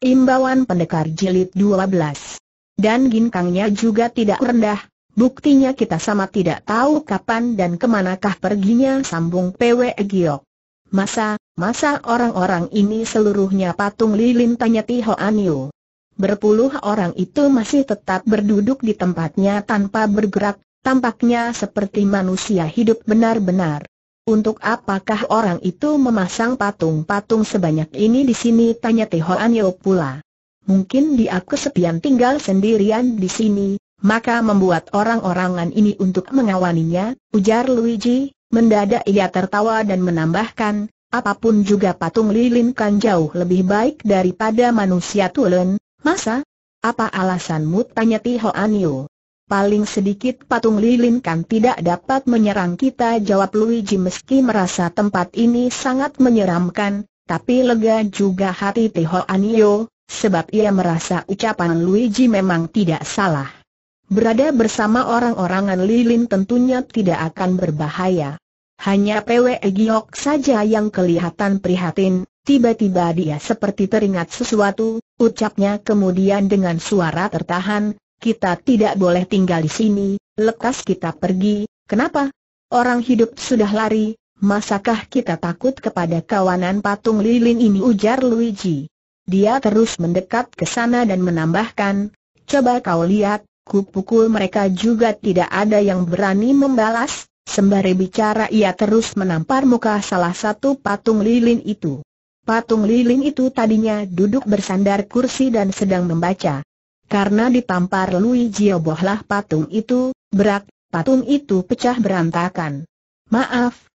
Imbauan Pendekar Jilid 12. Dan ginkangnya juga tidak rendah, buktinya kita sama tidak tahu kapan dan kemanakah perginya, sambung Pwe Giok. Masa orang-orang ini seluruhnya patung lilin, tanya Tio Hoan Yo. Berpuluh orang itu masih tetap berduduk di tempatnya tanpa bergerak, tampaknya seperti manusia hidup benar-benar. Untuk apakah orang itu memasang patung-patung sebanyak ini di sini, tanya Tio Hoan Yo pula. Mungkin dia kesepian tinggal sendirian di sini, maka membuat orang-orangan ini untuk mengawaninya, ujar Luigi. Mendadak ia tertawa dan menambahkan, apapun juga patung lilin kan jauh lebih baik daripada manusia tulen, masa? Apa alasanmu, tanya Tio Hoan Yo. Paling sedikit patung lilin kan tidak dapat menyerang kita, jawab Luigi. Meski merasa tempat ini sangat menyeramkan, tapi lega juga hati Tio Hoan Yo, sebab ia merasa ucapan Luigi memang tidak salah. Berada bersama orang-orangan lilin tentunya tidak akan berbahaya. Hanya Pwe Giok saja yang kelihatan prihatin. Tiba-tiba dia seperti teringat sesuatu, ucapnya kemudian dengan suara tertahan. Kita tidak boleh tinggal di sini, lekas kita pergi. Kenapa? Orang hidup sudah lari, masakah kita takut kepada kawanan patung lilin ini, ujar Luigi. Dia terus mendekat ke sana dan menambahkan, coba kau lihat, kupukul mereka juga tidak ada yang berani membalas. Sembari bicara ia terus menampar muka salah satu patung lilin itu. Patung lilin itu tadinya duduk bersandar kursi dan sedang membaca. Karena ditampar Luigi robohlah patung itu, berak, patung itu pecah berantakan. Maaf,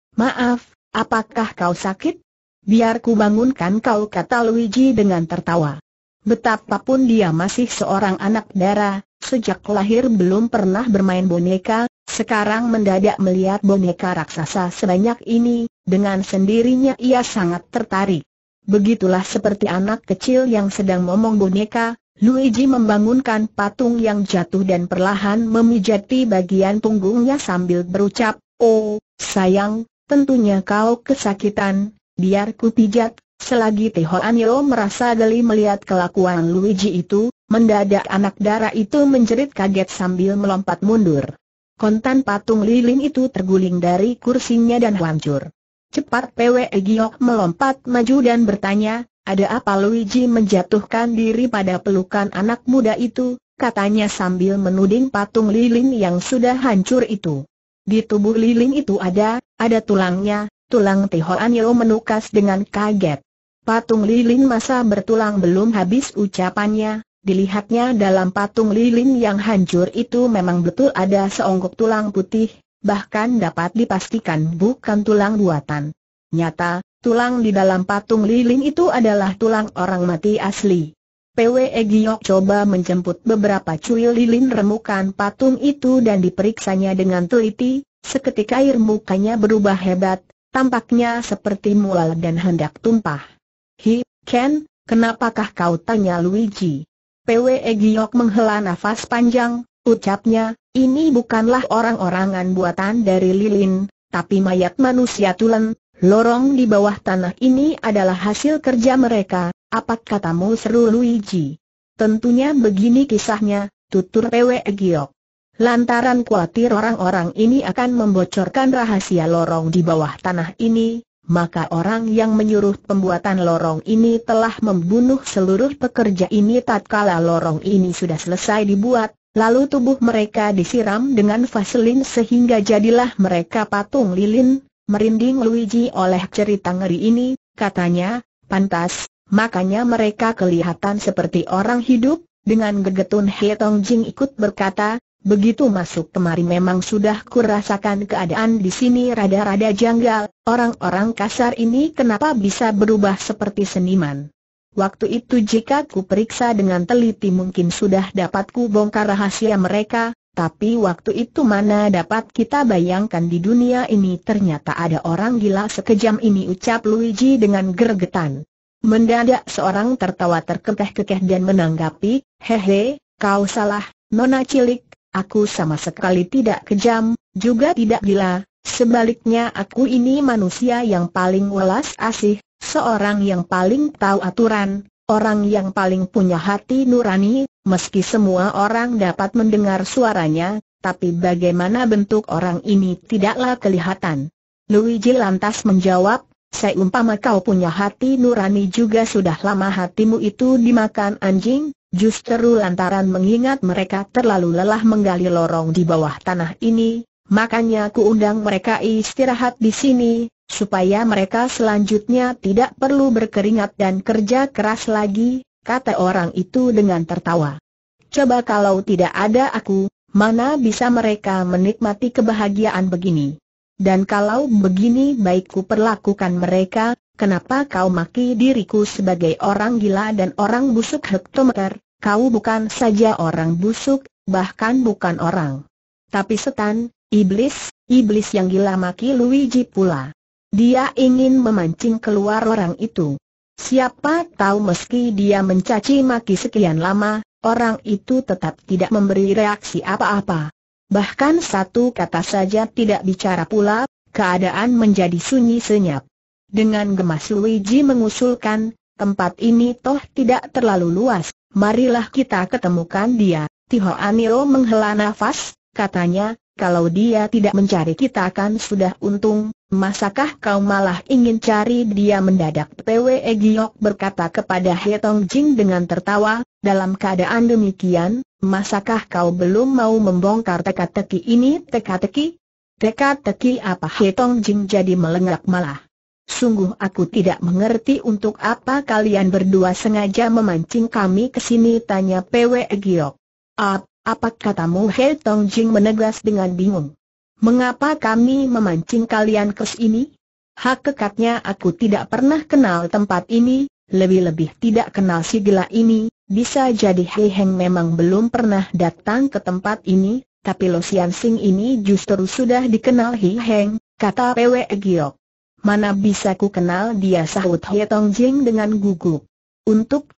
apakah kau sakit? Biar ku bangunkan kau, kata Luigi dengan tertawa. Betapapun dia masih seorang anak dara, sejak lahir belum pernah bermain boneka, sekarang mendadak melihat boneka raksasa sebanyak ini, dengan sendirinya ia sangat tertarik. Begitulah seperti anak kecil yang sedang momong boneka, Luigi membangunkan patung yang jatuh dan perlahan memijati bagian punggungnya sambil berucap, oh, sayang, tentunya kau kesakitan, biar ku pijat. Selagi Tio Hoan Yo merasa geli melihat kelakuan Luigi itu, mendadak anak dara itu menjerit kaget sambil melompat mundur. Kontan patung lilin itu terguling dari kursinya dan hancur. Cepat Pwe Giok melompat maju dan bertanya, ada apa? Luigi menjatuhkan diri pada pelukan anak muda itu, katanya sambil menuding patung lilin yang sudah hancur itu. Di tubuh lilin itu ada tulangnya, tulang. Tio Hoan Yo menukas dengan kaget. Patung lilin masa bertulang, belum habis ucapannya, dilihatnya dalam patung lilin yang hancur itu memang betul ada seonggok tulang putih, bahkan dapat dipastikan bukan tulang buatan. Nyata, tulang di dalam patung lilin itu adalah tulang orang mati asli. Pwe Giok coba menjemput beberapa cuil lilin remukan patung itu dan diperiksanya dengan teliti. Seketika air mukanya berubah hebat, tampaknya seperti mual dan hendak tumpah. Hi, Ken, kenapakah kau, tanya Luigi. Pwe Giok menghela nafas panjang, ucapnya, ini bukanlah orang-orangan buatan dari lilin, tapi mayat manusia tulen. Lorong di bawah tanah ini adalah hasil kerja mereka. Apa katamu, seru Luigi. Tentunya begini kisahnya, tutur Pwe Giok. Lantaran khawatir orang-orang ini akan membocorkan rahasia lorong di bawah tanah ini, maka orang yang menyuruh pembuatan lorong ini telah membunuh seluruh pekerja ini. Tatkala lorong ini sudah selesai dibuat, lalu tubuh mereka disiram dengan vaselin sehingga jadilah mereka patung lilin. Merinding Luigi oleh cerita ngeri ini, katanya, pantas, makanya mereka kelihatan seperti orang hidup. Dengan gegetun He Tong Jing ikut berkata, begitu masuk kemari memang sudah kurasakan keadaan di sini rada-rada janggal. Orang-orang kasar ini kenapa bisa berubah seperti seniman? Waktu itu jika ku periksa dengan teliti mungkin sudah dapat ku bongkar rahasia mereka. Tapi waktu itu mana dapat kita bayangkan di dunia ini ternyata ada orang gila sekejam ini, ucap Luigi dengan gergetan. Mendadak seorang tertawa terkekeh-kekeh dan menanggapi, hehe, kau salah, nona cilik, aku sama sekali tidak kejam, juga tidak gila, sebaliknya aku ini manusia yang paling welas asih, seorang yang paling tahu aturan, Orang yang paling punya hati nurani, meski semua orang dapat mendengar suaranya, tapi bagaimana bentuk orang ini tidaklah kelihatan. Luigi lantas menjawab, seumpama kau punya hati nurani juga sudah lama hatimu itu dimakan anjing, justru lantaran mengingat mereka terlalu lelah menggali lorong di bawah tanah ini, makanya kuundang mereka istirahat di sini, supaya mereka selanjutnya tidak perlu berkeringat dan kerja keras lagi, kata orang itu dengan tertawa. Coba kalau tidak ada aku, mana bisa mereka menikmati kebahagiaan begini? Dan kalau begini baikku perlakukan mereka, kenapa kau maki diriku sebagai orang gila dan orang busuk? Hektometer, kau bukan saja orang busuk, bahkan bukan orang, tapi setan, iblis, iblis yang gila, maki Luigi pula. Dia ingin memancing keluar orang itu. Siapa tahu meski dia mencaci maki sekian lama, orang itu tetap tidak memberi reaksi apa-apa. Bahkan satu kata saja tidak bicara pula, keadaan menjadi sunyi senyap. Dengan gemas Luigi mengusulkan, tempat ini toh tidak terlalu luas, marilah kita ketemukan dia. Tio Hoan Yo menghela nafas, katanya, kalau dia tidak mencari kita kan sudah untung, masakah kau malah ingin cari dia mendadak? Pwe Giok berkata kepada He Tong Jing dengan tertawa, dalam keadaan demikian, masakah kau belum mau membongkar teka-teki ini? Teka-teki? Teka-teki apa? He Tong Jing jadi melengak malah. Sungguh aku tidak mengerti untuk apa kalian berdua sengaja memancing kami ke sini, tanya Pwe Giok. Apa katamu? He Tong Jing menegas dengan bingung. Mengapa kami memancing kalian ke sini? Hakikatnya aku tidak pernah kenal tempat ini, lebih-lebih tidak kenal si gila ini. Bisa jadi He Heng memang belum pernah datang ke tempat ini, tapi Lo Xianxing ini justru sudah dikenal He Heng, kata Pwe Giok. Mana bisa ku kenal dia, sahut He Tong Jing dengan gugup. Untuk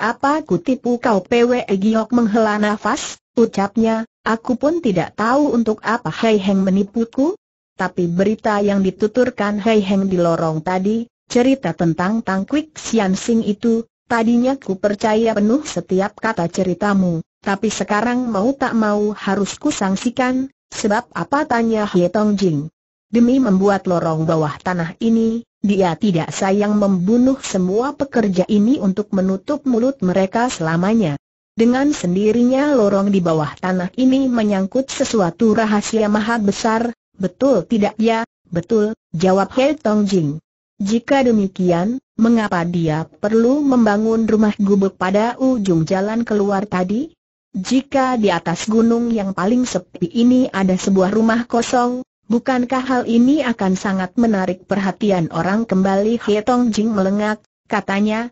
apa ku tipu kau? Pwe Giok menghela nafas, ucapnya. Aku pun tidak tahu untuk apa Hei Heng menipuku, tapi berita yang dituturkan Hei Heng di lorong tadi, cerita tentang Tangkwik Siansing itu, tadinya ku percaya penuh setiap kata ceritamu, tapi sekarang mau tak mau harus ku sangsikan. Sebab apa, tanya He Tong Jing. Demi membuat lorong bawah tanah ini, dia tidak sayang membunuh semua pekerja ini untuk menutup mulut mereka selamanya. Dengan sendirinya lorong di bawah tanah ini menyangkut sesuatu rahasia maha besar, betul tidak ya? Betul, jawab He Tong Jing. Jika demikian, mengapa dia perlu membangun rumah gubuk pada ujung jalan keluar tadi? Jika di atas gunung yang paling sepi ini ada sebuah rumah kosong, bukankah hal ini akan sangat menarik perhatian orang? Kembali He Tong Jing melengak, katanya,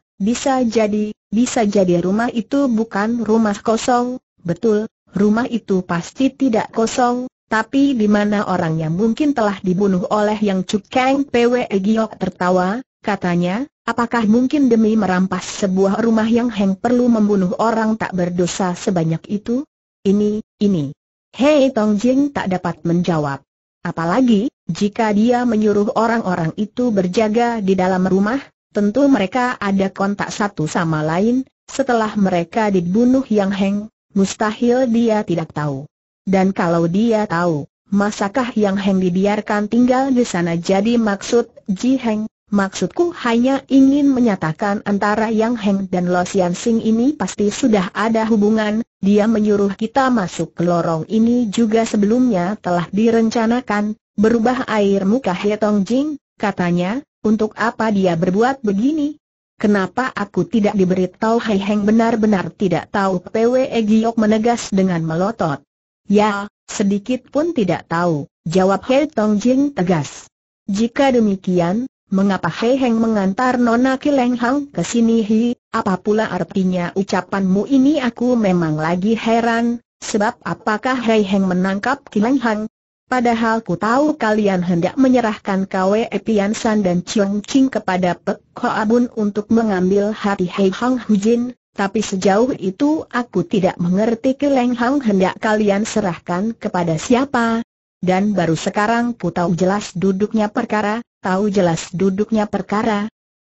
Bisa jadi rumah itu bukan rumah kosong. Betul, rumah itu pasti tidak kosong, tapi di mana orangnya mungkin telah dibunuh oleh Yang Cukkang. Pwe Giok tertawa, katanya, apakah mungkin demi merampas sebuah rumah Yang Heng perlu membunuh orang tak berdosa sebanyak itu? Ini. Hei Tong Jing tak dapat menjawab. Apalagi, jika dia menyuruh orang-orang itu berjaga di dalam rumah, tentu mereka ada kontak satu sama lain. Setelah mereka dibunuh Yang Heng, mustahil dia tidak tahu. Dan kalau dia tahu, masakah Yang Heng dibiarkan tinggal di sana? Jadi maksud Ji Heng, maksudku hanya ingin menyatakan antara Yang Heng dan Lo Xianxing ini pasti sudah ada hubungan. Dia menyuruh kita masuk ke lorong ini juga sebelumnya telah direncanakan. Berubah air muka He Tong Jing, katanya. Untuk apa dia berbuat begini? Kenapa aku tidak diberitahu? Hei Heng benar-benar tidak tahu, Pwe Giok menegas dengan melotot. Ya, sedikit pun tidak tahu, jawab He Tong Jing tegas. Jika demikian, mengapa Hei Heng mengantar Nona Ki Leng Hong ke sini? Apa pula artinya ucapanmu ini? Aku memang lagi heran, sebab apakah Hei Heng menangkap Ki Leng Hong? Padahal ku tahu kalian hendak menyerahkan Kwe Piansian dan Ciong Ching kepada Pek Hoa Bun untuk mengambil hati Hei Hong Hujin, tapi sejauh itu aku tidak mengerti Ki Leng Hong hendak kalian serahkan kepada siapa. Dan baru sekarang ku tahu jelas duduknya perkara.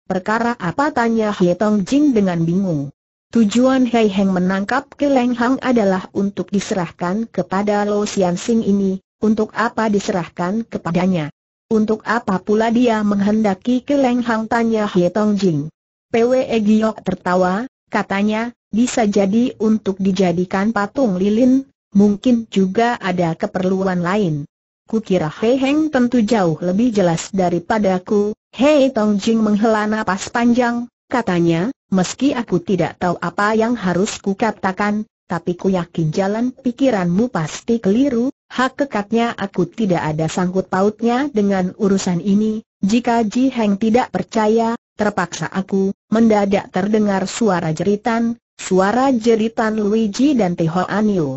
Perkara apa? Tanya He Tong Jing dengan bingung. Tujuan Hei Heng menangkap Ki Leng Hong adalah untuk diserahkan kepada Lo Xianxing ini. Untuk apa diserahkan kepadanya? Untuk apa pula dia menghendaki Ki Leng Hong? Tanya He Tong Jing. Pwe Giok tertawa, katanya, bisa jadi untuk dijadikan patung lilin, mungkin juga ada keperluan lain. Kukira Hei Heng tentu jauh lebih jelas daripadaku. Hei Tong Jing menghela napas panjang, katanya, meski aku tidak tahu apa yang harus kukatakan, tapi ku yakin jalan pikiranmu pasti keliru. Hak kekatnya aku tidak ada sangkut pautnya dengan urusan ini. Jika Ji Heng tidak percaya, terpaksa aku. Mendadak terdengar suara jeritan Luigi dan Tio Hoan Yo.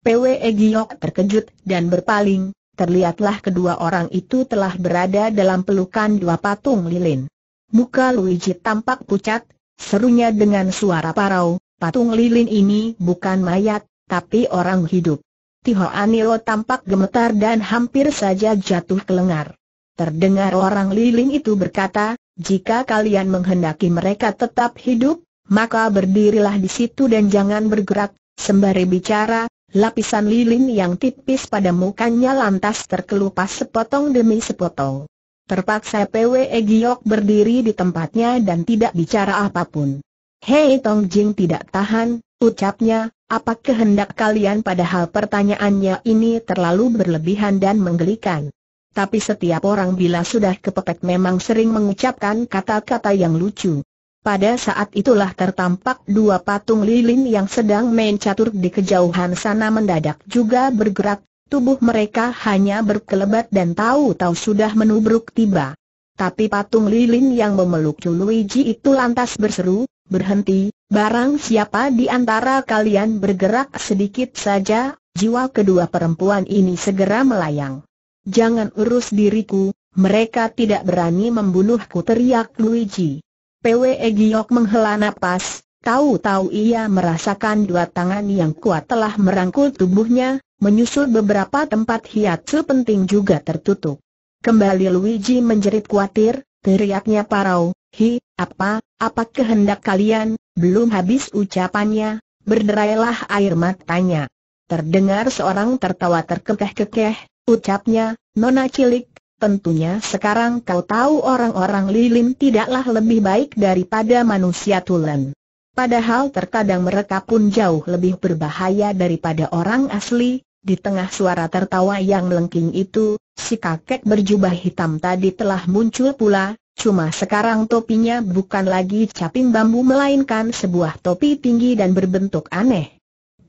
Pwe Giok terkejut dan berpaling. Terlihatlah kedua orang itu telah berada dalam pelukan dua patung lilin. Muka Luigi tampak pucat, serunya dengan suara parau, patung lilin ini bukan mayat, tapi orang hidup. Tio Hoan Yo tampak gemetar dan hampir saja jatuh ke lengan. Terdengar orang lilin itu berkata, jika kalian menghendaki mereka tetap hidup, maka berdirilah di situ dan jangan bergerak. Sembari bicara, lapisan lilin yang tipis pada mukanya lantas terkelupas sepotong demi sepotong. Terpaksa Pwe Giok berdiri di tempatnya dan tidak bicara apapun. Hei Tong Jing tidak tahan, ucapnya, apa kehendak kalian? Padahal pertanyaannya ini terlalu berlebihan dan menggelikan. Tapi setiap orang bila sudah kepepet memang sering mengucapkan kata-kata yang lucu. Pada saat itulah tertampak dua patung lilin yang sedang main catur di kejauhan sana mendadak juga bergerak, tubuh mereka hanya berkelebat dan tahu-tahu sudah menubruk tiba. Tapi patung lilin yang memeluk Luigi itu lantas berseru, berhenti, barang siapa di antara kalian bergerak sedikit saja, jiwa kedua perempuan ini segera melayang. Jangan urus diriku, mereka tidak berani membunuhku, teriak Luigi. Pwe Giok menghela napas, tahu-tahu ia merasakan dua tangan yang kuat telah merangkul tubuhnya, menyusul beberapa tempat hiatsu penting juga tertutup. Kembali Luigi menjerit khawatir, teriaknya parau, hi, apa kehendak kalian? Belum habis ucapannya, berderailah air matanya. Terdengar seorang tertawa terkekeh-kekeh, ucapnya, nona cilik. Tentunya sekarang kau tahu orang-orang lilin tidaklah lebih baik daripada manusia tulen. Padahal terkadang mereka pun jauh lebih berbahaya daripada orang asli. Di tengah suara tertawa yang melengking itu, si kakek berjubah hitam tadi telah muncul pula, cuma sekarang topinya bukan lagi caping bambu melainkan sebuah topi tinggi dan berbentuk aneh.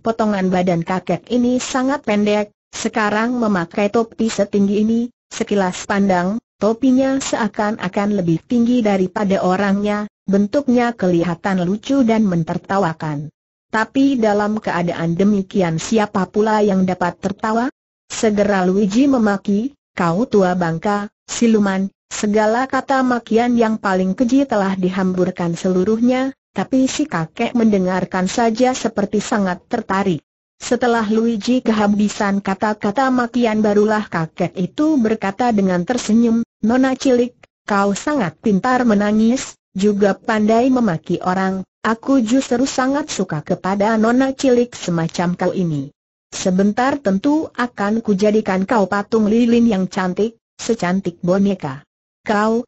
Potongan badan kakek ini sangat pendek, sekarang memakai topi setinggi ini. Sekilas pandang, topinya seakan-akan lebih tinggi daripada orangnya, bentuknya kelihatan lucu dan mentertawakan. Tapi dalam keadaan demikian siapa pula yang dapat tertawa? Segera Luigi memaki, kau tua bangka, siluman, segala kata makian yang paling keji telah dihamburkan seluruhnya, tapi si kakek mendengarkan saja seperti sangat tertarik. Setelah Luigi kehabisan kata-kata makian barulah kakek itu berkata dengan tersenyum, nona cilik, kau sangat pintar menangis, juga pandai memaki orang, aku justru sangat suka kepada nona cilik semacam kau ini. Sebentar tentu akan kujadikan kau patung lilin yang cantik, secantik boneka. Kau,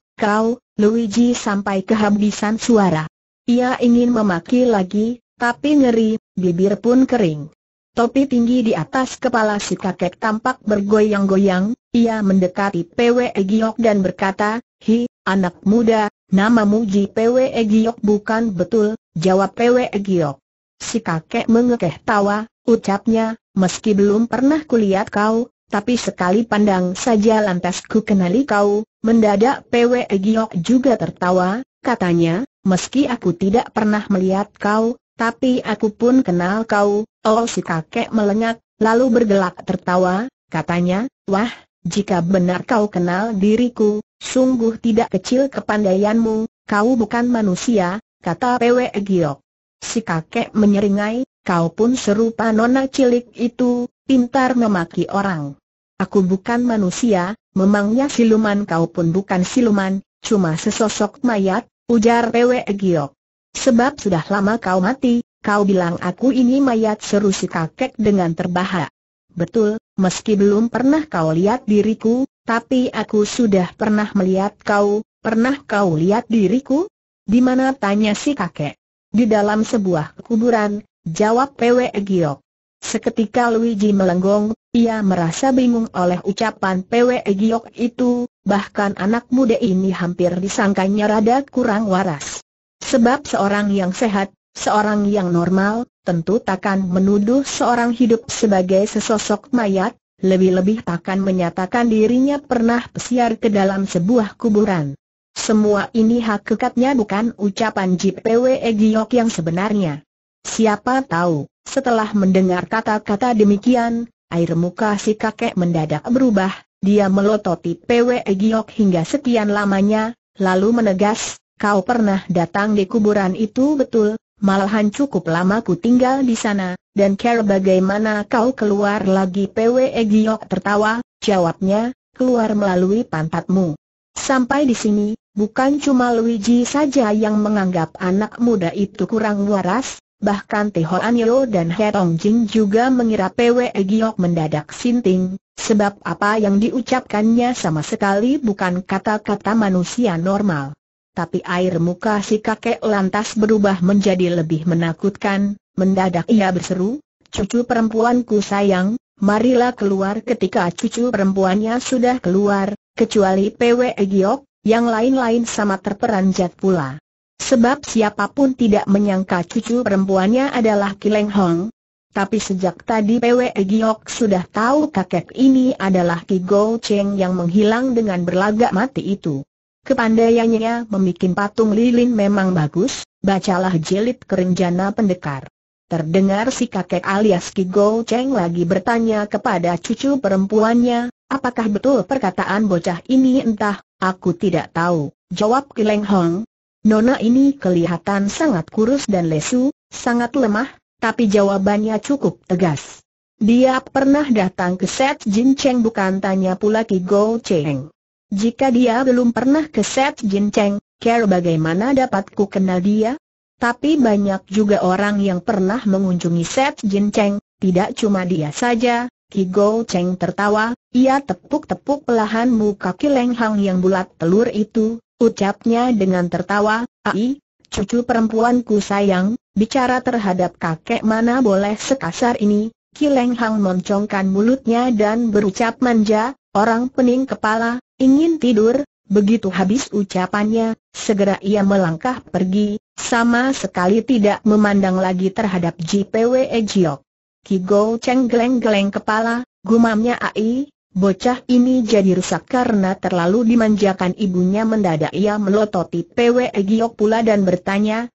Luigi sampai kehabisan suara. Ia ingin memaki lagi, tapi ngeri, bibir pun kering. Topi tinggi di atas kepala si kakek tampak bergoyang-goyang, ia mendekati Pwe Giok dan berkata, hi, anak muda, namamu Ji Pwe Giok bukan? Betul, jawab Pwe Giok. Si kakek mengekeh tawa, ucapnya, meski belum pernah kulihat kau, tapi sekali pandang saja lantas ku kenali kau. Mendadak Pwe Giok juga tertawa, katanya, meski aku tidak pernah melihat kau, tapi aku pun kenal kau. Oh, si kakek melengak, lalu bergelak tertawa, katanya, wah, jika benar kau kenal diriku, sungguh tidak kecil kepandaianmu, kau bukan manusia, kata Pwe Giok. Si kakek menyeringai, kau pun serupa nona cilik itu, pintar memaki orang. Aku bukan manusia, memangnya siluman? Kau pun bukan siluman, cuma sesosok mayat, ujar Pwe Giok. Sebab sudah lama kau mati, kau bilang aku ini mayat, seru si kakek dengan terbahak. Betul, meski belum pernah kau lihat diriku, tapi aku sudah pernah melihat kau. Pernah kau lihat diriku? Di mana, tanya si kakek. Di dalam sebuah kuburan, jawab Pwe Giok. Seketika Luigi melenggong, ia merasa bingung oleh ucapan Pwe Giok itu, bahkan anak muda ini hampir disangkanya rada kurang waras. Sebab seorang yang sehat, seorang yang normal, tentu takkan menuduh seorang hidup sebagai sesosok mayat, lebih-lebih takkan menyatakan dirinya pernah pesiar ke dalam sebuah kuburan. Semua ini hakikatnya bukan ucapan Pwe Giok yang sebenarnya. Siapa tahu, setelah mendengar kata-kata demikian, air muka si kakek mendadak berubah, dia melototi Pwe Giok hingga sekian lamanya, lalu menegas, kau pernah datang di kuburan itu betul? Malahan cukup lama ku tinggal di sana, dan care bagaimana kau keluar lagi? Pwe Giok tertawa, jawabnya, keluar melalui pantatmu. Sampai di sini, bukan cuma Luigi saja yang menganggap anak muda itu kurang waras, bahkan Tio Hoan Yo dan He Tong Jing juga mengira Pwe Giok mendadak sinting, sebab apa yang diucapkannya sama sekali bukan kata-kata manusia normal. Tapi air muka si kakek lantas berubah menjadi lebih menakutkan, mendadak ia berseru, cucu perempuanku sayang, marilah keluar. Ketika cucu perempuannya sudah keluar, kecuali Pwe Giok, yang lain-lain sama terperanjat pula. Sebab siapapun tidak menyangka cucu perempuannya adalah Ki Leng Hong. Tapi sejak tadi Pwe Giok sudah tahu kakek ini adalah Ki Go Cheng yang menghilang dengan berlagak mati itu. Kepandaiannya membuat patung lilin memang bagus, bacalah jilid kerenjana pendekar. Terdengar si kakek alias Ki Go Cheng lagi bertanya kepada cucu perempuannya, apakah betul perkataan bocah ini? Entah, aku tidak tahu, jawab Ki Leng Hong. Nona ini kelihatan sangat kurus dan lesu, sangat lemah, tapi jawabannya cukup tegas. Dia pernah datang ke Set Jin Cheng bukan, tanya pula Ki Go Cheng. Jika dia belum pernah ke Set Jin Cheng, care bagaimana dapatku kenal dia? Tapi banyak juga orang yang pernah mengunjungi Set Jin Cheng, tidak cuma dia saja. Ki Go Cheng tertawa, ia tepuk-tepuk pelahan muka Ki Leng Hong yang bulat telur itu, ucapnya dengan tertawa, ai, cucu perempuanku sayang, bicara terhadap kakek mana boleh sekasar ini. Ki Leng Hong moncongkan mulutnya dan berucap manja, orang pening kepala, ingin tidur. Begitu habis ucapannya, segera ia melangkah pergi, sama sekali tidak memandang lagi terhadap Pwe Giok. Ki Go Cheng geleng-geleng kepala, gumamnya, ai, bocah ini jadi rusak karena terlalu dimanjakan ibunya. Mendadak ia melototi Pwe Giok pula dan bertanya,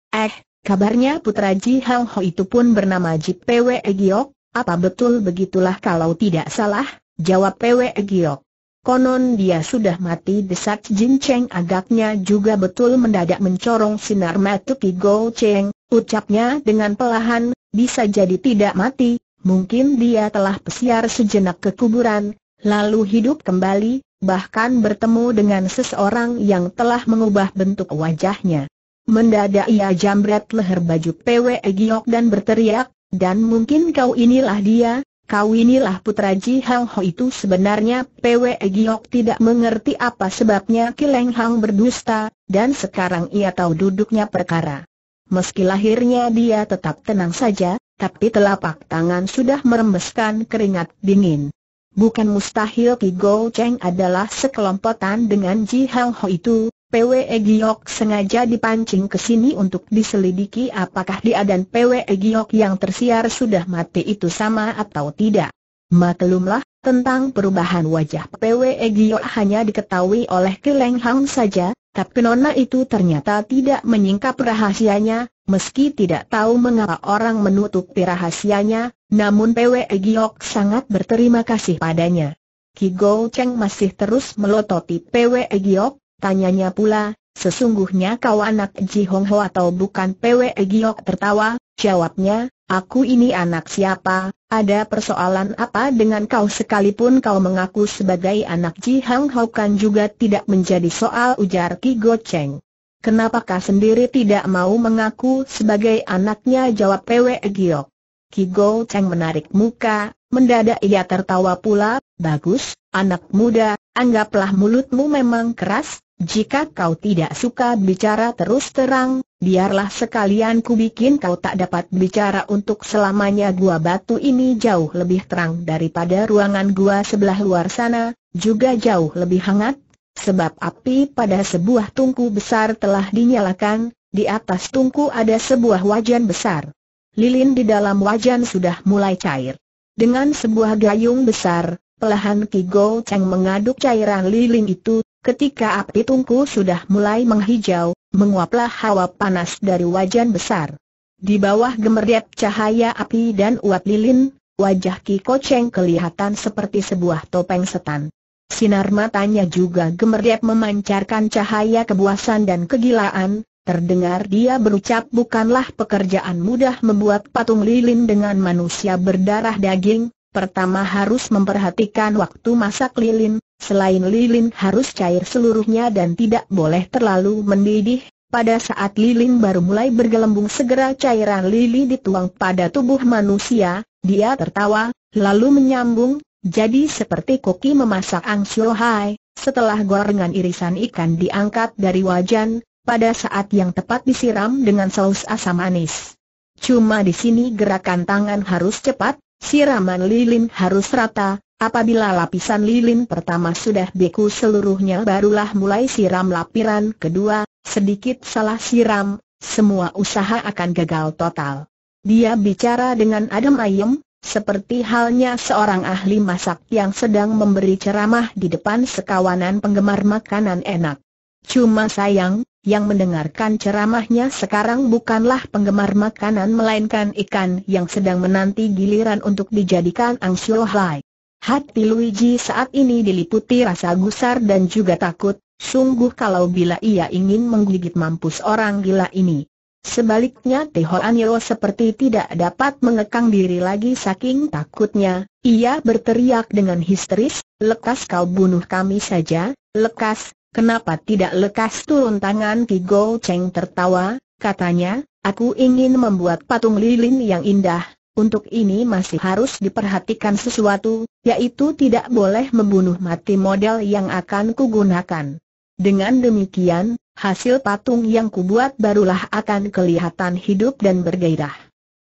kabarnya putra Ji Hang Ho itu pun bernama Pwe Giok, apa betul? Begitulah kalau tidak salah, jawab Pwe Giok. Konon dia sudah mati, desak Jin Cheng. Agaknya juga betul, mendadak mencorong sinar mata Ki Go Cheng, ucapnya dengan pelahan, bisa jadi tidak mati, mungkin dia telah pesiar sejenak ke kuburan, lalu hidup kembali, bahkan bertemu dengan seseorang yang telah mengubah bentuk wajahnya. Mendadak ia jambret leher baju Pwe Giok dan berteriak, dan mungkin kau inilah dia. Kau inilah putra Ji Hang Ho itu. Sebenarnya Pwe Giok tidak mengerti apa sebabnya Ki Leng Hong berdusta, dan sekarang ia tahu duduknya perkara. Meski lahirnya dia tetap tenang saja, tapi telapak tangan sudah merembeskan keringat dingin. Bukan mustahil Ki Go Cheng adalah sekelompokan dengan Ji Hang Ho itu. Pwe Giok sengaja dipancing ke sini untuk diselidiki apakah dia dan Pwe Giok yang tersiar sudah mati itu sama atau tidak. Maklumlah, tentang perubahan wajah Pwe Giok hanya diketahui oleh Ki Leng Hong saja, tapi nona itu ternyata tidak menyingkap rahasianya. Meski tidak tahu mengapa orang menutupi rahasianya, namun Pwe Giok sangat berterima kasih padanya. Ki Go Cheng masih terus melototi Pwe Giok. Tanyanya pula, sesungguhnya kau anak Ji Hang Ho atau bukan? Pwe Giok tertawa, jawabnya, aku ini anak siapa? Ada persoalan apa dengan kau? Sekalipun kau mengaku sebagai anak Ji Hang Ho kan juga tidak menjadi soal, ujar Ki Go Cheng. Kenapakah sendiri tidak mau mengaku sebagai anaknya, jawab Pwe Giok. Ki Go Cheng menarik muka, mendadak ia tertawa pula. Bagus, anak muda, anggaplah mulutmu memang keras, jika kau tidak suka bicara terus terang, biarlah sekalian ku bikin kau tak dapat bicara untuk selamanya. Gua batu ini jauh lebih terang daripada ruangan gua sebelah luar sana, juga jauh lebih hangat. Sebab api pada sebuah tungku besar telah dinyalakan, di atas tungku ada sebuah wajan besar. Lilin di dalam wajan sudah mulai cair. Dengan sebuah gayung besar, perlahan Ki Go Cheng mengaduk cairan lilin itu. Ketika api tungku sudah mulai menghijau, menguaplah hawa panas dari wajan besar. Di bawah gemerlap cahaya api dan uap lilin, wajah Ki Go Cheng kelihatan seperti sebuah topeng setan. Sinar matanya juga gemerlap memancarkan cahaya kebuasan dan kegilaan. Terdengar dia berucap, bukanlah pekerjaan mudah membuat patung lilin dengan manusia berdarah daging. Pertama harus memperhatikan waktu masak lilin. Selain lilin harus cair seluruhnya dan tidak boleh terlalu mendidih. Pada saat lilin baru mulai bergelembung, segera cairan lilin dituang pada tubuh manusia. Dia tertawa, lalu menyambung. Jadi seperti koki memasak angsuhai, setelah gorengan irisan ikan diangkat dari wajan, pada saat yang tepat disiram dengan saus asam manis. Cuma di sini gerakan tangan harus cepat, siraman lilin harus rata. Apabila lapisan lilin pertama sudah beku seluruhnya, barulah mulai siram lapisan kedua. Sedikit salah siram, semua usaha akan gagal total. Dia bicara dengan adem ayem, seperti halnya seorang ahli masak yang sedang memberi ceramah di depan sekawanan penggemar makanan enak. Cuma sayang, yang mendengarkan ceramahnya sekarang bukanlah penggemar makanan, melainkan ikan yang sedang menanti giliran untuk dijadikan angsuhai. Hati Luigi saat ini diliputi rasa gusar dan juga takut. Sungguh kalau bila ia ingin menggigit mampus orang gila ini. Sebaliknya Tio Hoan Yo seperti tidak dapat mengekang diri lagi saking takutnya. Ia berteriak dengan histeris, lekas kau bunuh kami saja, lekas. Kenapa tidak lekas turun tangan? Ki Go Cheng tertawa, katanya, aku ingin membuat patung lilin yang indah. Untuk ini masih harus diperhatikan sesuatu, yaitu tidak boleh membunuh mati model yang akan kugunakan. Dengan demikian, hasil patung yang kubuat barulah akan kelihatan hidup dan bergairah.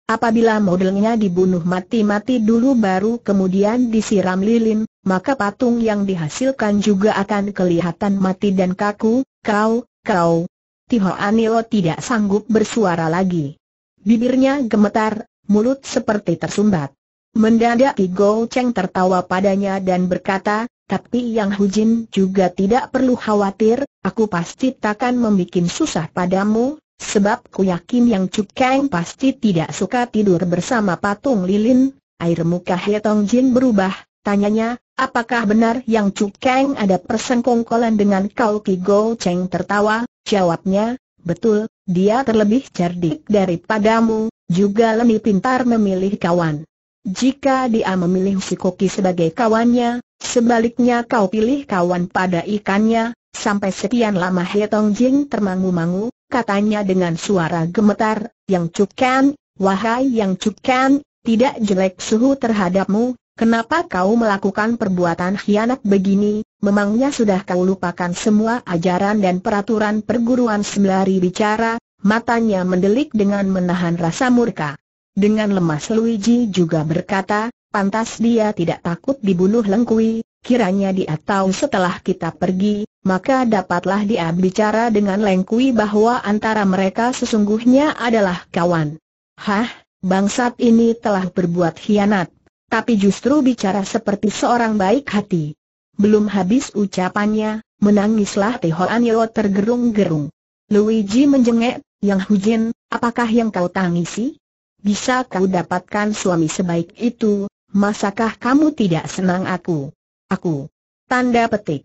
Apabila modelnya dibunuh mati-mati dulu baru kemudian disiram lilin, maka patung yang dihasilkan juga akan kelihatan mati dan kaku. Kau. Tio Hoan Yo tidak sanggup bersuara lagi. Bibirnya gemetar, mulut seperti tersumbat. Mendadak Ki Go Cheng tertawa padanya dan berkata, tapi Yang Hujin juga tidak perlu khawatir, aku pasti takkan membuat susah padamu, sebab ku yakin Yang Cukkang pasti tidak suka tidur bersama patung lilin. Air muka He Tong Jing berubah, tanyanya, apakah benar Yang Cukkang ada persengkongkolan dengan kau? Ki Go Cheng tertawa, jawabnya, betul, dia terlebih cerdik daripadamu, juga lebih pintar memilih kawan. Jika dia memilih si koki sebagai kawannya, sebaliknya kau pilih kawan pada ikannya. Sampai sekian lama He Tong Jing termangu-mangu, katanya dengan suara gemetar, Yang Cukkang, wahai Yang Cukkang, tidak jelek suhu terhadapmu, kenapa kau melakukan perbuatan khianat begini? Memangnya sudah kau lupakan semua ajaran dan peraturan perguruan? Sembari bicara, matanya mendelik dengan menahan rasa murka. Dengan lemas Luigi juga berkata, pantas dia tidak takut dibunuh Lengkui, kiranya dia tahu setelah kita pergi, maka dapatlah dia bicara dengan Lengkui bahwa antara mereka sesungguhnya adalah kawan. Hah, bangsat ini telah berbuat khianat, tapi justru bicara seperti seorang baik hati. Belum habis ucapannya, menangislah Tio Hoan Yo tergerung-gerung. Luigi menjengek, Yang Hujin, apakah yang kau tangisi? Bisa kau dapatkan suami sebaik itu? Masakah kamu tidak senang aku? Aku? Tanda petik.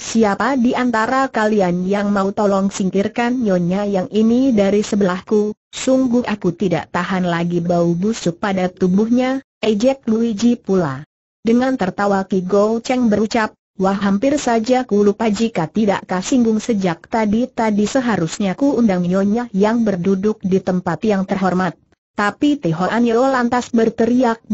Siapa di antara kalian yang mau? Tolong singkirkan nyonya yang ini dari sebelahku. Sungguh aku tidak tahan lagi bau busuk pada tubuhnya, ejek Luigi pula. Dengan tertawa Ki Go Cheng berucap, Wah, hampir saja ku lupa jika tidak kau singgung sejak tadi seharusnya ku undang nyonya yang berduduk di tempat yang terhormat. Tapi Tio Hoan Yo lantas berteriak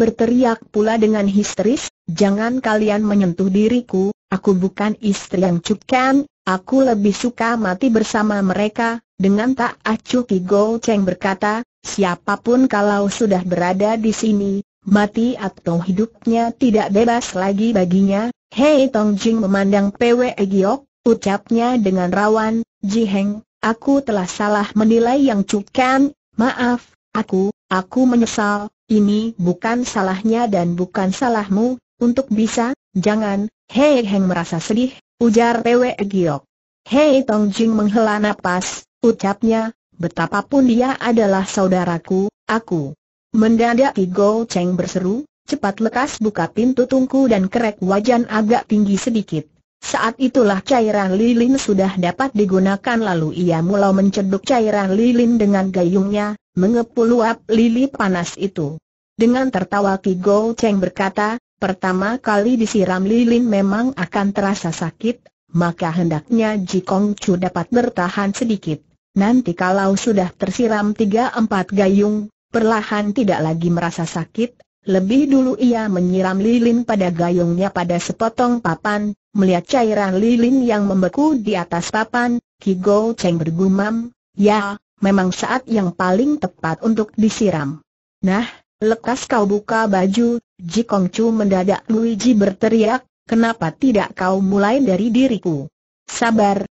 pula dengan histeris, "Jangan kalian menyentuh diriku, aku bukan istri Yang Cukkang, aku lebih suka mati bersama mereka." Dengan tak acuh Ki Go Cheng berkata, "Siapapun kalau sudah berada di sini, mati atau hidupnya tidak bebas lagi baginya." Hei Tong Jing memandang Pwe Giok, ucapnya dengan rawan, "Ji Heng, aku telah salah menilai Yang Cukkang. Maaf, aku menyesal. Ini bukan salahnya dan bukan salahmu. Untuk bisa, jangan." Hei Heng merasa sedih, ujar Pwe Giok. Hei Tong Jing menghela napas, ucapnya, "Betapapun dia adalah saudaraku, aku." Mendadak Ki Go Cheng berseru, "Cepat lekas buka pintu tungku dan kerek wajan agak tinggi sedikit." Saat itulah cairan lilin sudah dapat digunakan, lalu ia mulai menceduk cairan lilin dengan gayungnya, mengepul luap lili panas itu. Dengan tertawa Ki Go Cheng berkata, "Pertama kali disiram lilin memang akan terasa sakit, maka hendaknya Ji Kongcu dapat bertahan sedikit. Nanti kalau sudah tersiram 3-4 gayung, perlahan tidak lagi merasa sakit." Lebih dulu ia menyiram lilin pada gayungnya pada sepotong papan. Melihat cairan lilin yang membeku di atas papan, Ki Go Cheng bergumam, "Ya, memang saat yang paling tepat untuk disiram." "Nah, lekas kau buka baju, Ji Kongcu," mendadak Luigi berteriak, "Kenapa tidak kau mulai dari diriku?" Sabar.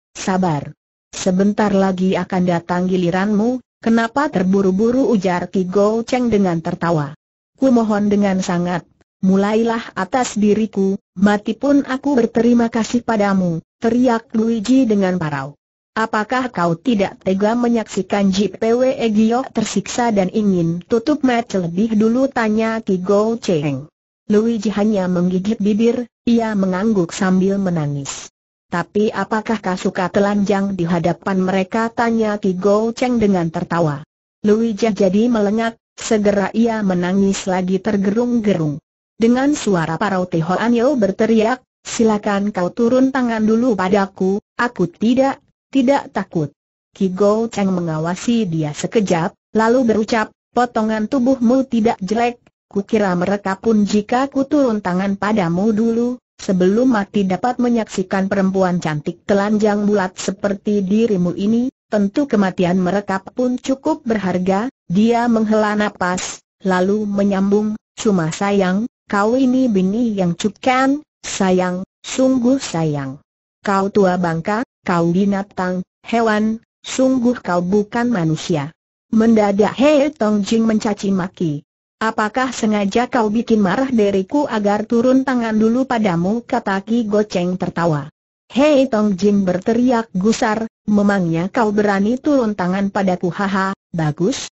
Sebentar lagi akan datang giliranmu. Kenapa terburu-buru?" ujar Ki Go Cheng dengan tertawa. "Ku mohon dengan sangat, mulailah atas diriku, mati pun aku berterima kasih padamu," teriak Luigi dengan parau. "Apakah kau tidak tega menyaksikan Ji Pwe Giok tersiksa dan ingin tutup mata lebih dulu?" tanya Ki Go Cheng. Luigi hanya menggigit bibir, ia mengangguk sambil menangis. "Tapi apakah kau suka telanjang di hadapan mereka?" tanya Ki Go Cheng dengan tertawa. Luigi jadi melengak. Segera ia menangis lagi tergerung-gerung. Dengan suara parau Tio Hoan Yo berteriak, "Silakan kau turun tangan dulu padaku, aku tidak takut." Ki Go Cheng mengawasi dia sekejap, lalu berucap, "Potongan tubuhmu tidak jelek, kukira mereka pun jika ku turun tangan padamu dulu, sebelum mati dapat menyaksikan perempuan cantik telanjang bulat seperti dirimu ini, tentu kematian mereka pun cukup berharga." Dia menghela napas, lalu menyambung, "Cuma sayang, kau ini bini Yang Cukkang. Sayang, sungguh sayang. Kau tua bangka, kau binatang, hewan, sungguh kau bukan manusia." Mendadak Hei Tong Jing mencaci maki, "Apakah sengaja kau bikin marah diriku agar turun tangan dulu padamu?" kata Ki Go Cheng tertawa. Hei Tong Jing berteriak gusar, "Memangnya kau berani turun tangan padaku?" "Haha, bagus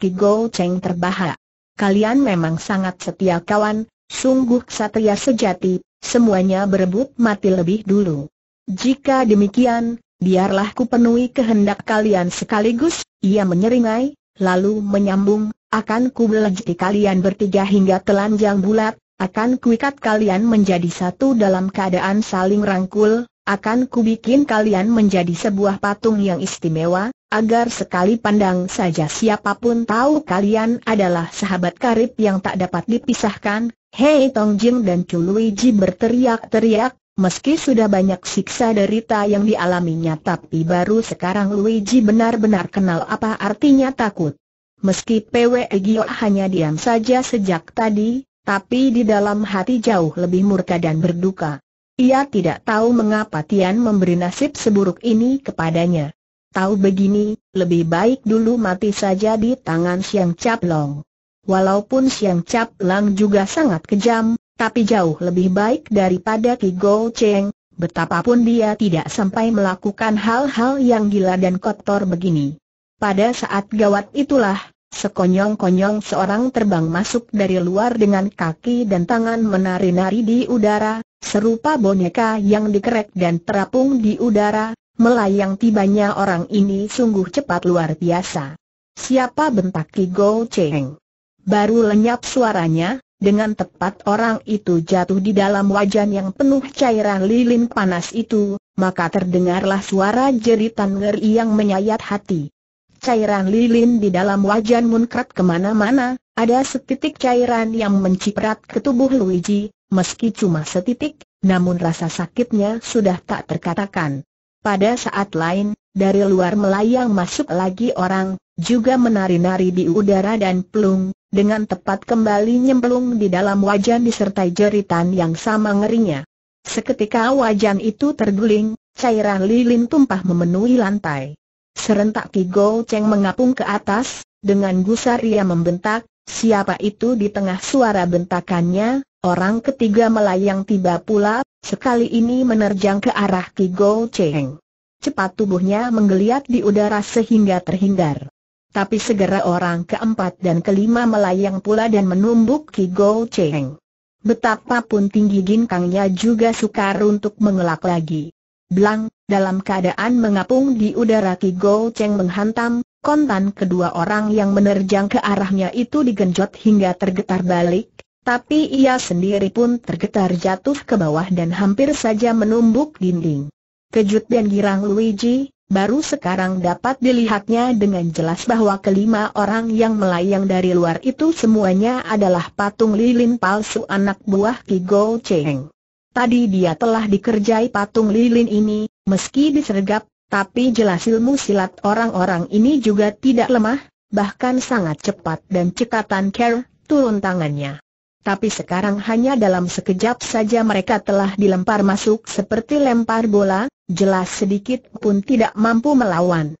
Ki Go Cheng terbahak. "Kalian memang sangat setia kawan, sungguh satria sejati, semuanya berebut mati lebih dulu. Jika demikian, biarlah ku penuhi kehendak kalian sekaligus." Ia menyeringai, lalu menyambung, "Akan ku belajati kalian bertiga hingga telanjang bulat, akan ku ikat kalian menjadi satu dalam keadaan saling rangkul, akan ku bikin kalian menjadi sebuah patung yang istimewa, agar sekali pandang saja siapapun tahu kalian adalah sahabat karib yang tak dapat dipisahkan." Hei Tong Jing dan Chu Luigi berteriak-teriak, meski sudah banyak siksa derita yang dialaminya, tapi baru sekarang Luigi benar-benar kenal apa artinya takut. Meski Pwe Giok hanya diam saja sejak tadi, tapi di dalam hati jauh lebih murka dan berduka. Ia tidak tahu mengapa Tian memberi nasib seburuk ini kepadanya. "Tahu begini, lebih baik dulu mati saja di tangan Siang Caplong. Walaupun Siang Caplong juga sangat kejam, tapi jauh lebih baik daripada Ki Go Cheng. Betapapun dia tidak sampai melakukan hal-hal yang gila dan kotor begini." Pada saat gawat itulah, sekonyong-konyong seorang terbang masuk dari luar dengan kaki dan tangan menari-nari di udara, serupa boneka yang dikerek dan terapung di udara. Melayang tibanya orang ini sungguh cepat luar biasa. "Siapa?" bentak Ki Go Cheng. Baru lenyap suaranya, Dengan tepat orang itu jatuh di dalam wajan yang penuh cairan lilin panas itu, maka terdengarlah suara jeritan ngeri yang menyayat hati. Cairan lilin di dalam wajan muncrat kemana-mana, ada setitik cairan yang menciprat ke tubuh Luigi, meski cuma setitik, namun rasa sakitnya sudah tak terkatakan. Pada saat lain, dari luar melayang masuk lagi orang, juga menari-nari di udara dan pelung, dengan tepat kembali nyemplung di dalam wajan disertai jeritan yang sama ngerinya. Seketika wajan itu terguling, cairan lilin tumpah memenuhi lantai. Serentak Ki Go Cheng mengapung ke atas, dengan gusar ia membentak, "Siapa itu?" Di tengah suara bentakannya, orang ketiga melayang tiba pula, sekali ini menerjang ke arah Ki Go Cheng. Cepat tubuhnya menggeliat di udara sehingga terhindar. Tapi segera orang keempat dan kelima melayang pula dan menumbuk Ki Go Cheng. Betapapun tinggi ginkangnya juga sukar untuk mengelak lagi. Blang, dalam keadaan mengapung di udara Ki Go Cheng menghantam, kontan kedua orang yang menerjang ke arahnya itu digenjot hingga tergetar balik, tapi ia sendiri pun tergetar jatuh ke bawah dan hampir saja menumbuk dinding. Kejut dan girang Luigi, baru sekarang dapat dilihatnya dengan jelas bahwa kelima orang yang melayang dari luar itu semuanya adalah patung lilin palsu anak buah Ki Go Cheng. Tadi dia telah dikerjai patung lilin ini, meski disergap, tapi jelas ilmu silat orang-orang ini juga tidak lemah, bahkan sangat cepat dan cekatan care, turun tangannya. Tapi sekarang hanya dalam sekejap saja mereka telah dilempar masuk seperti lempar bola, jelas sedikit pun tidak mampu melawan.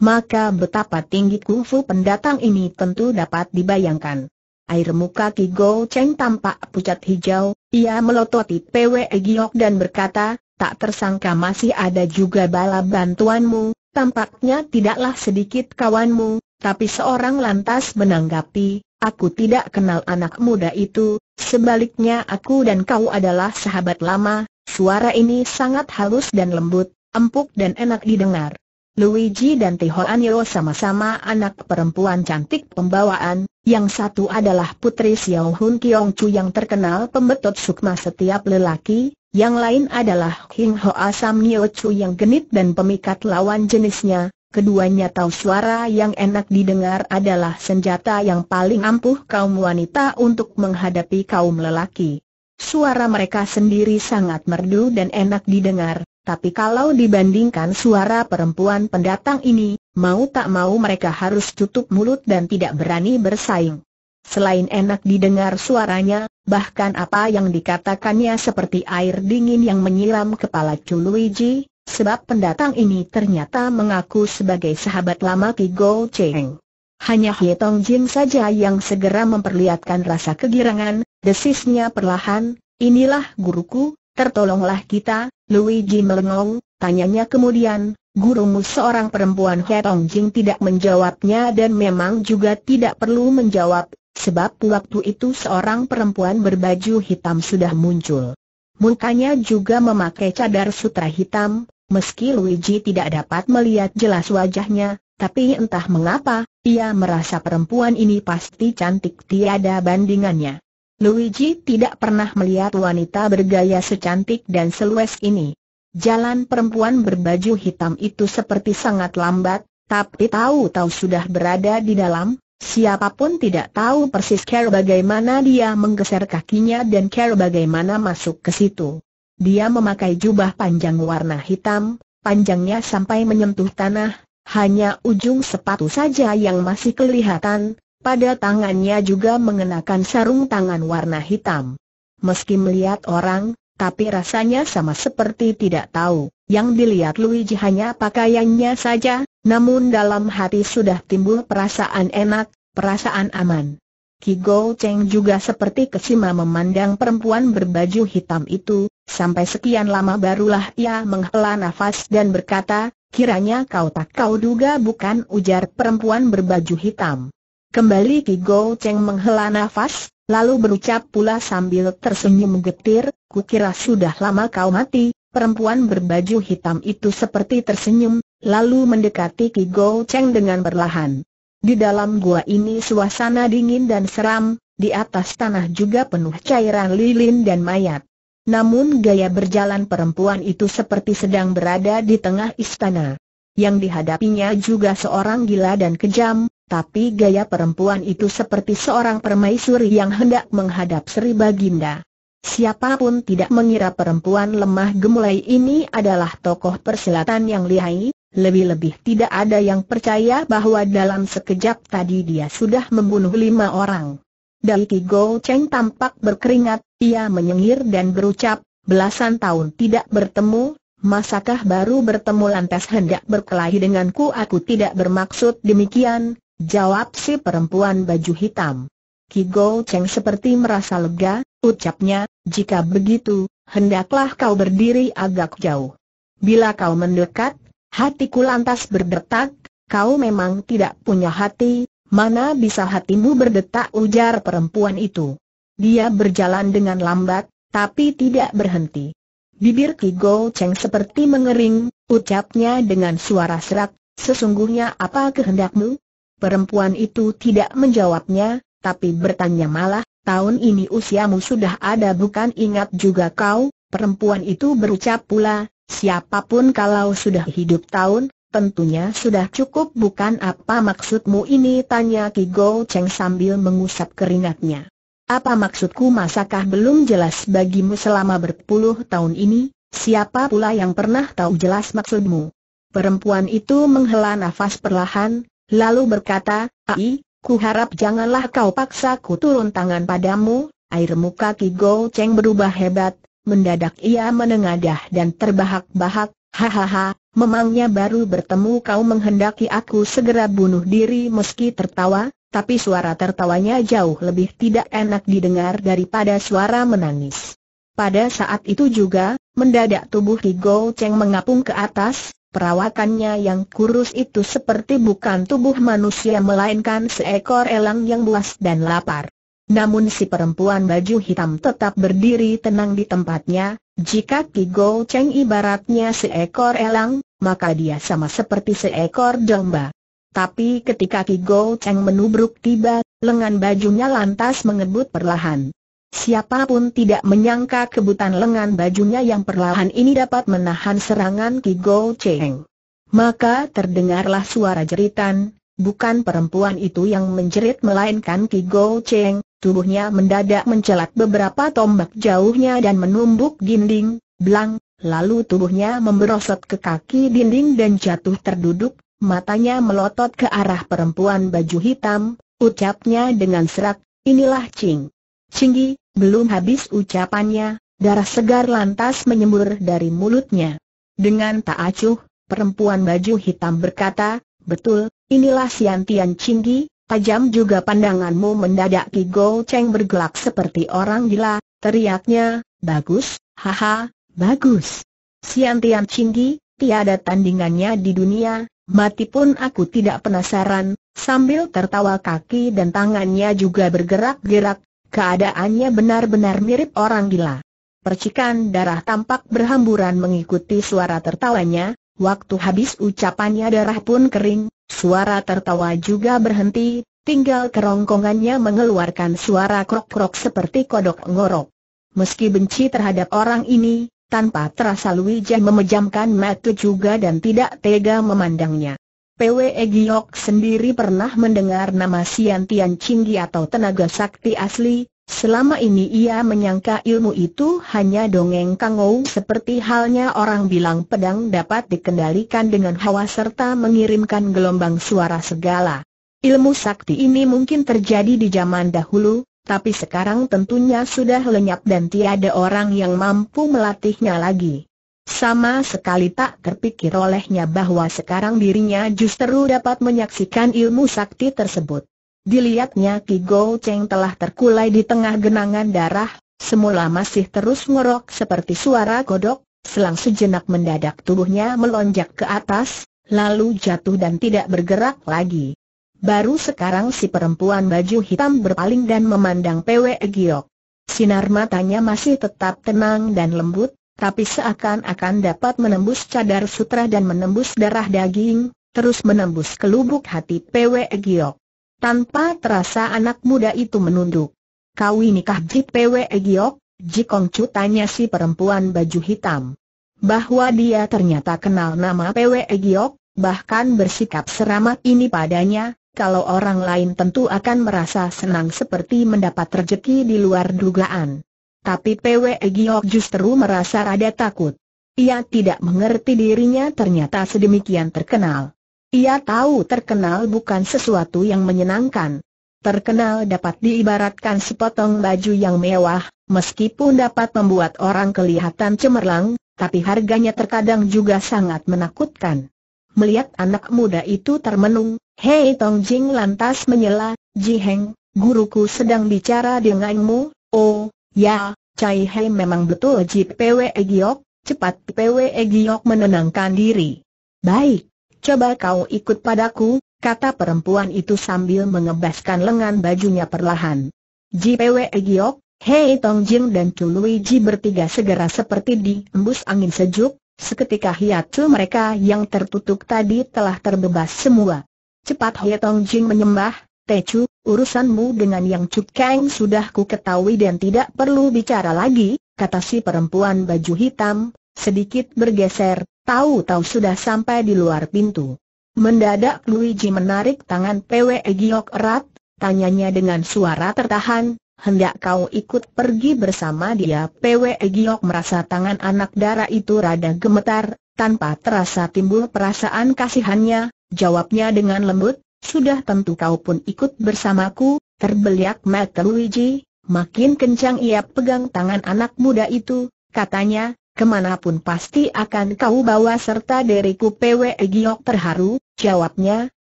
Maka betapa tinggi kungfu pendatang ini tentu dapat dibayangkan. Air muka Ki Go Cheng tampak pucat hijau, ia melototi Pwe Giok dan berkata, "Tak tersangka masih ada juga bala bantuanmu, tampaknya tidaklah sedikit kawanmu." Tapi seorang lantas menanggapi, "Aku tidak kenal anak muda itu, sebaliknya aku dan kau adalah sahabat lama." Suara ini sangat halus dan lembut, empuk dan enak didengar. Luigi dan Tio Hoan Yo sama-sama anak perempuan cantik pembawaan, yang satu adalah putri Siohun Kiongcu yang terkenal pembetot sukma setiap lelaki, yang lain adalah Hing Hoa Sam Niocu yang genit dan pemikat lawan jenisnya. Keduanya tahu suara yang enak didengar adalah senjata yang paling ampuh kaum wanita untuk menghadapi kaum lelaki. Suara mereka sendiri sangat merdu dan enak didengar, tapi kalau dibandingkan suara perempuan pendatang ini, mau tak mau mereka harus tutup mulut dan tidak berani bersaing. Selain enak didengar suaranya, bahkan apa yang dikatakannya seperti air dingin yang menyiram kepala Luigi. Sebab pendatang ini ternyata mengaku sebagai sahabat lama Ki Go Cheng. Hanya He Tong Jing saja yang segera memperlihatkan rasa kegirangan, desisnya perlahan, "Inilah guruku, tertolonglah kita." Luigi melengong, tanyanya kemudian, "Gurumu seorang perempuan?" He Tong Jing tidak menjawabnya dan memang juga tidak perlu menjawab, sebab waktu itu seorang perempuan berbaju hitam sudah muncul. Mukanya juga memakai cadar sutra hitam. Meski Luigi tidak dapat melihat jelas wajahnya, tapi entah mengapa, ia merasa perempuan ini pasti cantik tiada bandingannya. Luigi tidak pernah melihat wanita bergaya secantik dan seluas ini. Jalan perempuan berbaju hitam itu seperti sangat lambat, tapi tahu-tahu sudah berada di dalam. Siapapun tidak tahu persis cara bagaimana dia menggeser kakinya dan cara bagaimana masuk ke situ. Dia memakai jubah panjang warna hitam, panjangnya sampai menyentuh tanah, hanya ujung sepatu saja yang masih kelihatan, pada tangannya juga mengenakan sarung tangan warna hitam. Meski melihat orang, tapi rasanya sama seperti tidak tahu, yang dilihat Luigi hanya pakaiannya saja, namun dalam hati sudah timbul perasaan enak, perasaan aman. Ki Go Cheng juga seperti kesima memandang perempuan berbaju hitam itu, sampai sekian lama barulah ia menghela nafas dan berkata, "Kiranya kau duga bukan," ujar perempuan berbaju hitam. Kembali Ki Go Cheng menghela nafas, lalu berucap pula sambil tersenyum getir, "Kukira sudah lama kau mati." Perempuan berbaju hitam itu seperti tersenyum, lalu mendekati Ki Go Cheng dengan perlahan. Di dalam gua ini suasana dingin dan seram, Di atas tanah juga penuh cairan lilin dan mayat. Namun gaya berjalan perempuan itu seperti sedang berada di tengah istana. Yang dihadapinya juga seorang gila dan kejam, tapi gaya perempuan itu seperti seorang permaisuri yang hendak menghadap Sri Baginda. Siapapun tidak mengira perempuan lemah gemulai ini adalah tokoh persilatan yang lihai, lebih-lebih tidak ada yang percaya bahwa dalam sekejap tadi dia sudah membunuh 5 orang. Dari Ki Go Cheng tampak berkeringat, ia menyengir dan berucap, belasan tahun tidak bertemu, masakah baru bertemu lantas hendak berkelahi denganku? Aku tidak bermaksud demikian, jawab si perempuan baju hitam. Ki Go Cheng seperti merasa lega, ucapnya, jika begitu, hendaklah kau berdiri agak jauh. Bila kau mendekat, hatiku lantas berdetak, kau memang tidak punya hati. Mana bisa hatimu berdetak, ujar perempuan itu. Dia berjalan dengan lambat, tapi tidak berhenti. Bibir Ki Go Cheng seperti mengering, ucapnya dengan suara serak, sesungguhnya apa kehendakmu? Perempuan itu tidak menjawabnya, tapi bertanya malah, tahun ini usiamu sudah ada bukan? Ingat juga kau? Perempuan itu berucap pula, siapapun kalau sudah hidup tahun, tentunya sudah cukup bukan? Apa maksudmu ini? Tanya Ki Go Cheng sambil mengusap keringatnya. Apa maksudku? Masakah belum jelas bagimu selama berpuluh tahun ini? Siapa pula yang pernah tahu jelas maksudmu? Perempuan itu menghela nafas perlahan, lalu berkata, "Ai, ku harap janganlah kau paksa ku turun tangan padamu." Air muka Ki Go Cheng berubah hebat, mendadak ia menengadah dan terbahak-bahak. Hahaha, memangnya baru bertemu kau menghendaki aku segera bunuh diri? Meski tertawa, tapi suara tertawanya jauh lebih tidak enak didengar daripada suara menangis. Pada saat itu juga, mendadak tubuh Ki Go Cheng mengapung ke atas, perawakannya yang kurus itu seperti bukan tubuh manusia melainkan seekor elang yang buas dan lapar. Namun si perempuan baju hitam tetap berdiri tenang di tempatnya. Jika Ki Go Cheng ibaratnya seekor elang, maka dia sama seperti seekor domba. Tapi ketika Ki Go Cheng menubruk tiba, lengan bajunya lantas mengebut perlahan. Siapapun tidak menyangka kebutan lengan bajunya yang perlahan ini dapat menahan serangan Ki Go Cheng. Maka terdengarlah suara jeritan, bukan perempuan itu yang menjerit melainkan Ki Go Cheng. Tubuhnya mendadak mencelat beberapa tombak jauhnya dan menumbuk dinding, belang, lalu tubuhnya memberosot ke kaki dinding dan jatuh terduduk, matanya melotot ke arah perempuan baju hitam, ucapnya dengan serak, inilah Ciong Ching. Belum habis ucapannya, darah segar lantas menyembur dari mulutnya. Dengan tak acuh, perempuan baju hitam berkata, betul, inilah Siantian Cinggi. Tajam juga pandanganmu. Mendadak Ki Go Cheng bergelak seperti orang gila, teriaknya, bagus, haha, bagus. Siantian Cinggi, tiada tandingannya di dunia, mati pun aku tidak penasaran. Sambil tertawa kaki dan tangannya juga bergerak-gerak, keadaannya benar-benar mirip orang gila. Percikan darah tampak berhamburan mengikuti suara tertawanya, waktu habis ucapannya darah pun kering. Suara tertawa juga berhenti, tinggal kerongkongannya mengeluarkan suara krok-krok seperti kodok ngorok. Meski benci terhadap orang ini, tanpa terasa Luigi memejamkan mata juga dan tidak tega memandangnya. Pwe Giok sendiri pernah mendengar nama Siantian Cinggi atau tenaga sakti asli, selama ini ia menyangka ilmu itu hanya dongeng kangou seperti halnya orang bilang pedang dapat dikendalikan dengan hawa serta mengirimkan gelombang suara segala. Ilmu sakti ini mungkin terjadi di zaman dahulu, tapi sekarang tentunya sudah lenyap dan tiada orang yang mampu melatihnya lagi. Sama sekali tak terpikir olehnya bahwa sekarang dirinya justru dapat menyaksikan ilmu sakti tersebut. Dilihatnya Ki Go Cheng telah terkulai di tengah genangan darah, semula masih terus ngorok seperti suara kodok, selang sejenak mendadak tubuhnya melonjak ke atas, lalu jatuh dan tidak bergerak lagi. Baru sekarang si perempuan baju hitam berpaling dan memandang Pwe Giok. Sinar matanya masih tetap tenang dan lembut, tapi seakan-akan dapat menembus cadar sutra dan menembus darah daging, terus menembus ke lubuk hati Pwe Giok. Tanpa terasa anak muda itu menunduk. Kawi nikah Ji Pwe Giok, Ji Kongcu, tanya si perempuan baju hitam. Bahwa dia ternyata kenal nama Pwe Giok, bahkan bersikap seramat ini padanya, kalau orang lain tentu akan merasa senang seperti mendapat rezeki di luar dugaan. Tapi Pwe Giok justru merasa rada takut. Ia tidak mengerti dirinya ternyata sedemikian terkenal. Ia tahu terkenal bukan sesuatu yang menyenangkan. Terkenal dapat diibaratkan sepotong baju yang mewah, meskipun dapat membuat orang kelihatan cemerlang, tapi harganya terkadang juga sangat menakutkan. Melihat anak muda itu termenung, He Tong Jing lantas menyela, "Ji Heng, guruku sedang bicara denganmu." "Oh, ya, Cai Hei, memang betul Ji Pwe Giok." Cepat Pwe Giok menenangkan diri. "Baik, coba kau ikut padaku," kata perempuan itu sambil mengebaskan lengan bajunya perlahan. Ji Pwe Giok, Hei Tong Jing dan Chu Luigi bertiga segera seperti diembus angin sejuk, seketika hiatu mereka yang tertutup tadi telah terbebas semua. Cepat Hei Tong Jing menyembah, "Tecu, urusanmu dengan Yang Cukkang sudah ku ketahui dan tidak perlu bicara lagi," kata si perempuan baju hitam, sedikit bergeser, tahu-tahu sudah sampai di luar pintu. Mendadak Luigi menarik tangan Pwe Giok erat, tanyanya dengan suara tertahan, "Hendak kau ikut pergi bersama dia?" Pwe Giok merasa tangan anak dara itu rada gemetar, tanpa terasa timbul perasaan kasihannya, jawabnya dengan lembut, "Sudah tentu kau pun ikut bersamaku." Terbeliak mata Luigi, makin kencang ia pegang tangan anak muda itu, katanya, "Kemanapun pasti akan kau bawa serta diriku." Pwe Giok terharu, jawabnya,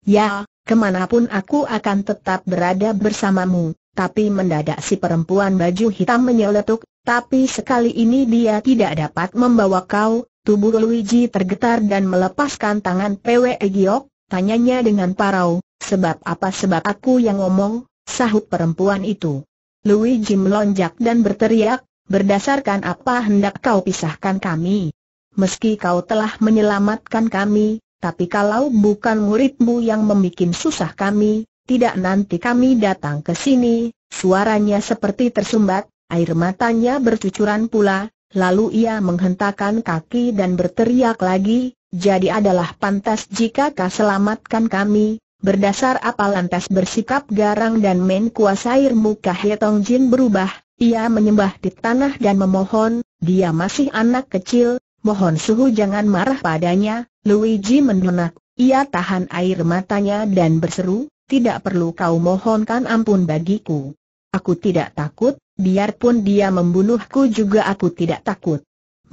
"Ya, kemanapun aku akan tetap berada bersamamu." Tapi mendadak si perempuan baju hitam menyeletuk, "Tapi sekali ini dia tidak dapat membawa kau." Tubuh Luigi tergetar dan melepaskan tangan Pwe Giok, tanyanya dengan parau, "Sebab apa?" "Sebab aku yang ngomong," sahut perempuan itu. Luigi melonjak dan berteriak, "Berdasarkan apa hendak kau pisahkan kami? Meski kau telah menyelamatkan kami, tapi kalau bukan muridmu yang membuat susah kami, tidak nanti kami datang ke sini." Suaranya seperti tersumbat, air matanya bercucuran pula, lalu ia menghentakkan kaki dan berteriak lagi, "Jadi adalah pantas jika kau selamatkan kami, berdasar apa lantas bersikap garang dan menguasai ilmu?" He Tong Jin berubah, ia menyembah di tanah dan memohon, "Dia masih anak kecil, mohon suhu jangan marah padanya." Luigi mendenak, ia tahan air matanya dan berseru, "Tidak perlu kau mohonkan ampun bagiku. Aku tidak takut, biarpun dia membunuhku juga aku tidak takut.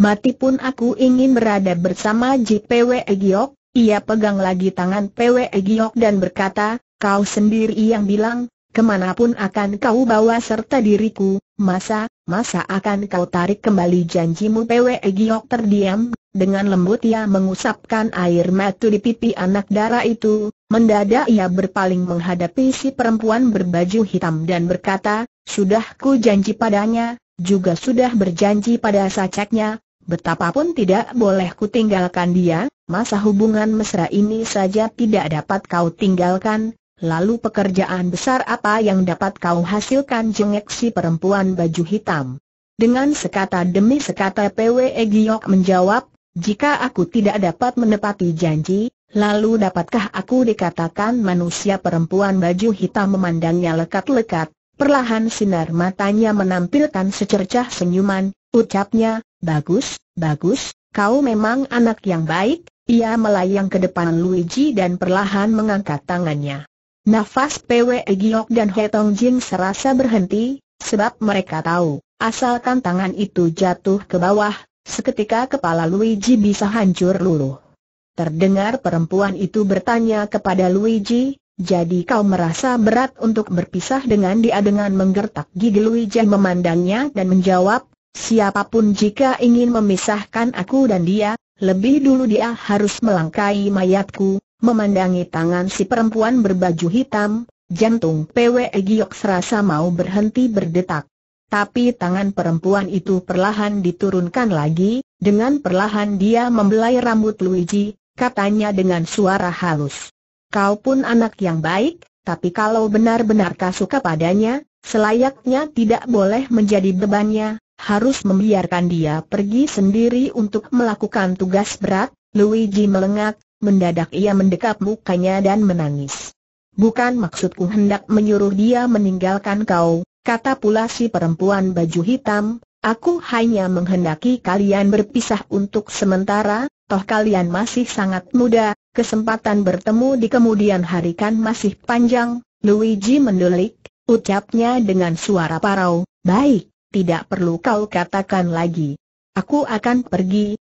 Mati pun aku ingin berada bersama Ji Pwe Giok." Ia pegang lagi tangan Pwe Giok dan berkata, "Kau sendiri yang bilang, kemanapun akan kau bawa serta diriku, masa akan kau tarik kembali janjimu?" Pwe Giok terdiam, dengan lembut ia mengusapkan air mata di pipi anak dara itu. Mendadak ia berpaling menghadapi si perempuan berbaju hitam dan berkata, "Sudah ku janji padanya, juga sudah berjanji pada sacaknya, betapapun tidak boleh ku tinggalkan dia, masa hubungan mesra ini saja tidak dapat kau tinggalkan, lalu pekerjaan besar apa yang dapat kau hasilkan?" Jengek si perempuan baju hitam. Dengan sekata demi sekata Pwe Giok menjawab, "Jika aku tidak dapat menepati janji, lalu dapatkah aku dikatakan manusia?" Perempuan baju hitam memandangnya lekat-lekat, perlahan sinar matanya menampilkan secercah senyuman, ucapnya, Bagus, kau memang anak yang baik." Ia melayang ke depan Luigi dan perlahan mengangkat tangannya. Nafas Pwe Giok dan He Tong Jing serasa berhenti, sebab mereka tahu, asalkan tangan itu jatuh ke bawah, seketika kepala Luigi bisa hancur luluh. Terdengar perempuan itu bertanya kepada Luigi, "Jadi kau merasa berat untuk berpisah dengan dia?" Dengan menggertak gigi Luigi memandangnya dan menjawab, "Siapapun jika ingin memisahkan aku dan dia, lebih dulu dia harus melangkai mayatku." Memandangi tangan si perempuan berbaju hitam, jantung Pwe Giok serasa mau berhenti berdetak. Tapi tangan perempuan itu perlahan diturunkan lagi, dengan perlahan dia membelai rambut Luigi. Katanya dengan suara halus, "Kau pun anak yang baik, tapi kalau benar-benar kau suka padanya, Selayaknya tidak boleh menjadi bebannya, harus membiarkan dia pergi sendiri untuk melakukan tugas berat. Luigi melengak, mendadak ia mendekap mukanya dan menangis. "Bukan maksudku hendak menyuruh dia meninggalkan kau," kata pula si perempuan baju hitam, "aku hanya menghendaki kalian berpisah untuk sementara, toh kalian masih sangat muda, kesempatan bertemu di kemudian hari kan masih panjang." Luigi mendelik, ucapnya dengan suara parau, "Baik, tidak perlu kau katakan lagi. Aku akan pergi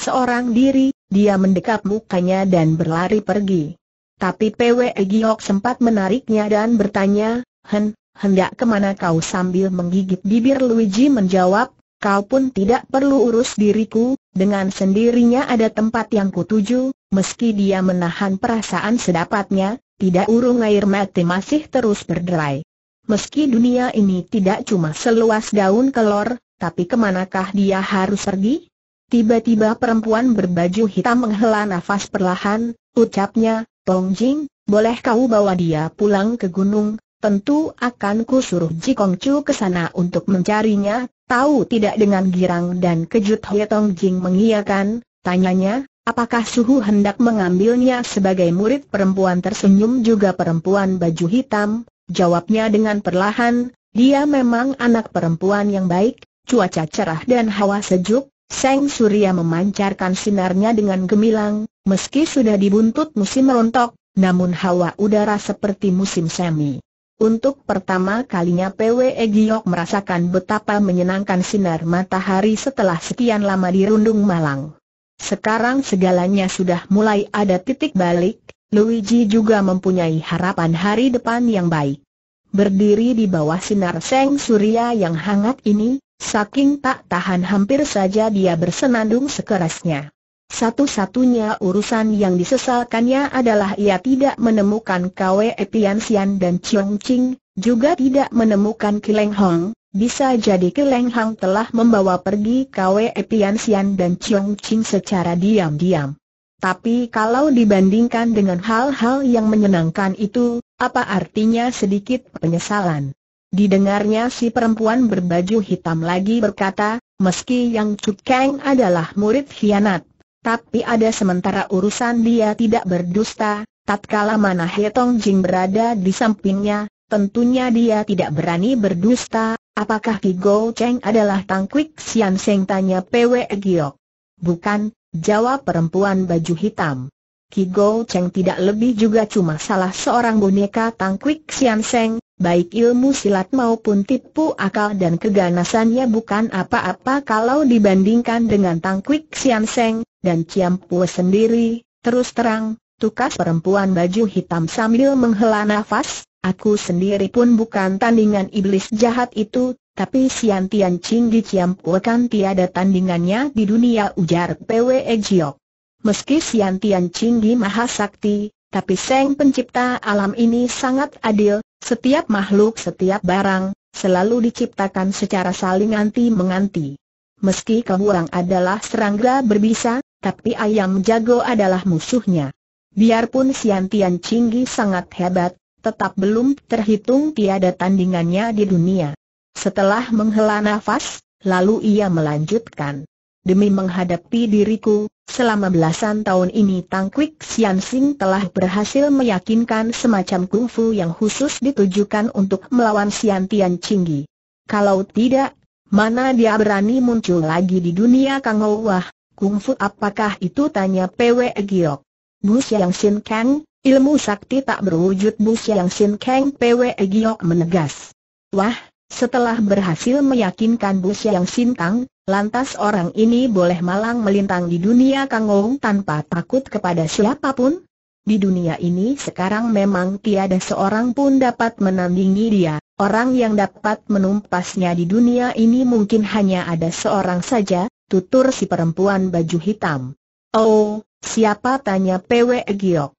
seorang diri." Dia mendekap mukanya dan berlari pergi. Tapi Pwe Giok sempat menariknya dan bertanya, "Hendak kemana kau?" Sambil menggigit bibir Luigi menjawab, "Kau pun tidak perlu urus diriku, dengan sendirinya ada tempat yang kutuju." Meski dia menahan perasaan sedapatnya, tidak urung air mata masih terus berderai. Meski dunia ini tidak cuma seluas daun kelor, tapi kemanakah dia harus pergi? Tiba-tiba perempuan berbaju hitam menghela nafas perlahan, ucapnya, "Tong Jing, boleh kau bawa dia pulang ke gunung? Tentu akan ku suruh Ji Kongcu ke sana untuk mencarinya." "Tahu tidak?" dengan girang dan kejut He Tong Jing mengiyakan. Tanyanya, "Apakah suhu hendak mengambilnya sebagai murid?" Perempuan tersenyum juga perempuan baju hitam, jawabnya dengan perlahan, "Dia memang anak perempuan yang baik." Cuaca cerah dan hawa sejuk, sang surya memancarkan sinarnya dengan gemilang. Meski sudah dibuntut musim rontok, namun hawa udara seperti musim semi. Untuk pertama kalinya Pwe Giok merasakan betapa menyenangkan sinar matahari setelah sekian lama dirundung malang. Sekarang segalanya sudah mulai ada titik balik. Luigi juga mempunyai harapan hari depan yang baik. Berdiri di bawah sinar sang surya yang hangat ini, saking tak tahan hampir saja dia bersenandung sekerasnya. Satu-satunya urusan yang disesalkannya adalah ia tidak menemukan Kwe Piansian dan Ciong Ching, juga tidak menemukan Ki Leng Hong. Bisa jadi Ki Leng Hong telah membawa pergi Kwe Piansian dan Ciong Ching secara diam-diam. Tapi kalau dibandingkan dengan hal-hal yang menyenangkan itu, apa artinya sedikit penyesalan? Didengarnya si perempuan berbaju hitam lagi berkata, "Meski Yang Cukkang adalah murid khianat, tapi ada sementara urusan dia tidak berdusta." Tatkala mana He Tong Jing berada di sampingnya, tentunya dia tidak berani berdusta. "Apakah Ki Go Cheng adalah Tangkwik Siansing?" tanya Pwe Giok. "Bukan," jawab perempuan baju hitam. "Ki Go Cheng tidak lebih juga cuma salah seorang boneka Tangkwik Siansing. Baik ilmu silat maupun tipu akal dan keganasannya bukan apa-apa kalau dibandingkan dengan Tangkwik Siansing dan Ciampue sendiri." "Terus terang," tukas perempuan baju hitam sambil menghela nafas, "aku sendiri pun bukan tandingan iblis jahat itu." "Tapi Siantian Cinggi Ciampue kan tiada tandingannya di dunia," ujar Pwe Giok. "Meski Siantian Cinggi maha sakti, tapi sang pencipta alam ini sangat adil. Setiap makhluk, setiap barang, selalu diciptakan secara saling anti-menganti. Meski kehurang adalah serangga berbisa, tapi ayam jago adalah musuhnya. Biarpun Siantian Cinggi sangat hebat, tetap belum terhitung tiada tandingannya di dunia." Setelah menghela nafas, lalu ia melanjutkan, "Demi menghadapi diriku, selama belasan tahun ini Tangkwik Siansing telah berhasil meyakinkan semacam kungfu yang khusus ditujukan untuk melawan Siantian Cinggi. Kalau tidak, mana dia berani muncul lagi di dunia Kang Wah." "Kungfu apakah itu?" tanya Pwe Giok. "Bu Siang Sinkang, ilmu sakti tak berwujud Bu Siang Sinkang," Pwe Giok menegas. "Wah, setelah berhasil meyakinkan Bu Siang Sinkang, lantas orang ini boleh malang melintang di dunia Kangong tanpa takut kepada siapapun? Di dunia ini sekarang memang tiada seorang pun dapat menandingi dia. Orang yang dapat menumpasnya di dunia ini mungkin hanya ada seorang saja," tutur si perempuan baju hitam. "Oh, siapa?" tanya Pwe Giok.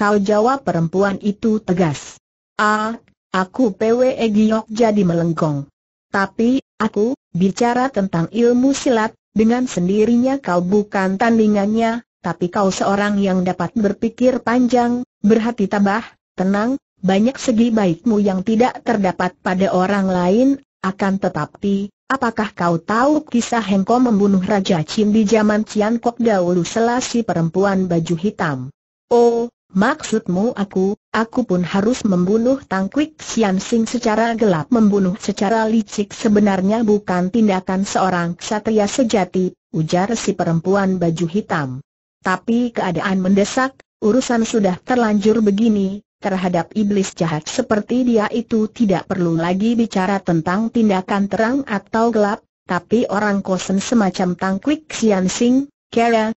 "Kau," jawab perempuan itu tegas. Aku Pwe Giok jadi melengkung. "Tapi, aku bicara tentang ilmu silat, dengan sendirinya kau bukan tandingannya, tapi kau seorang yang dapat berpikir panjang, berhati tabah, tenang, banyak segi baikmu yang tidak terdapat pada orang lain, akan tetapi, apakah kau tahu kisah Hengko membunuh Raja Qin di zaman Cian Kok dahulu selasi perempuan baju hitam? Oh, maksudmu aku pun harus membunuh Tangkwik Siansing secara gelap. Membunuh secara licik sebenarnya bukan tindakan seorang ksatria sejati, ujar si perempuan baju hitam. Tapi keadaan mendesak, urusan sudah terlanjur begini, terhadap iblis jahat seperti dia itu tidak perlu lagi bicara tentang tindakan terang atau gelap, tapi orang kosen semacam Tangkwik Siansing, Kira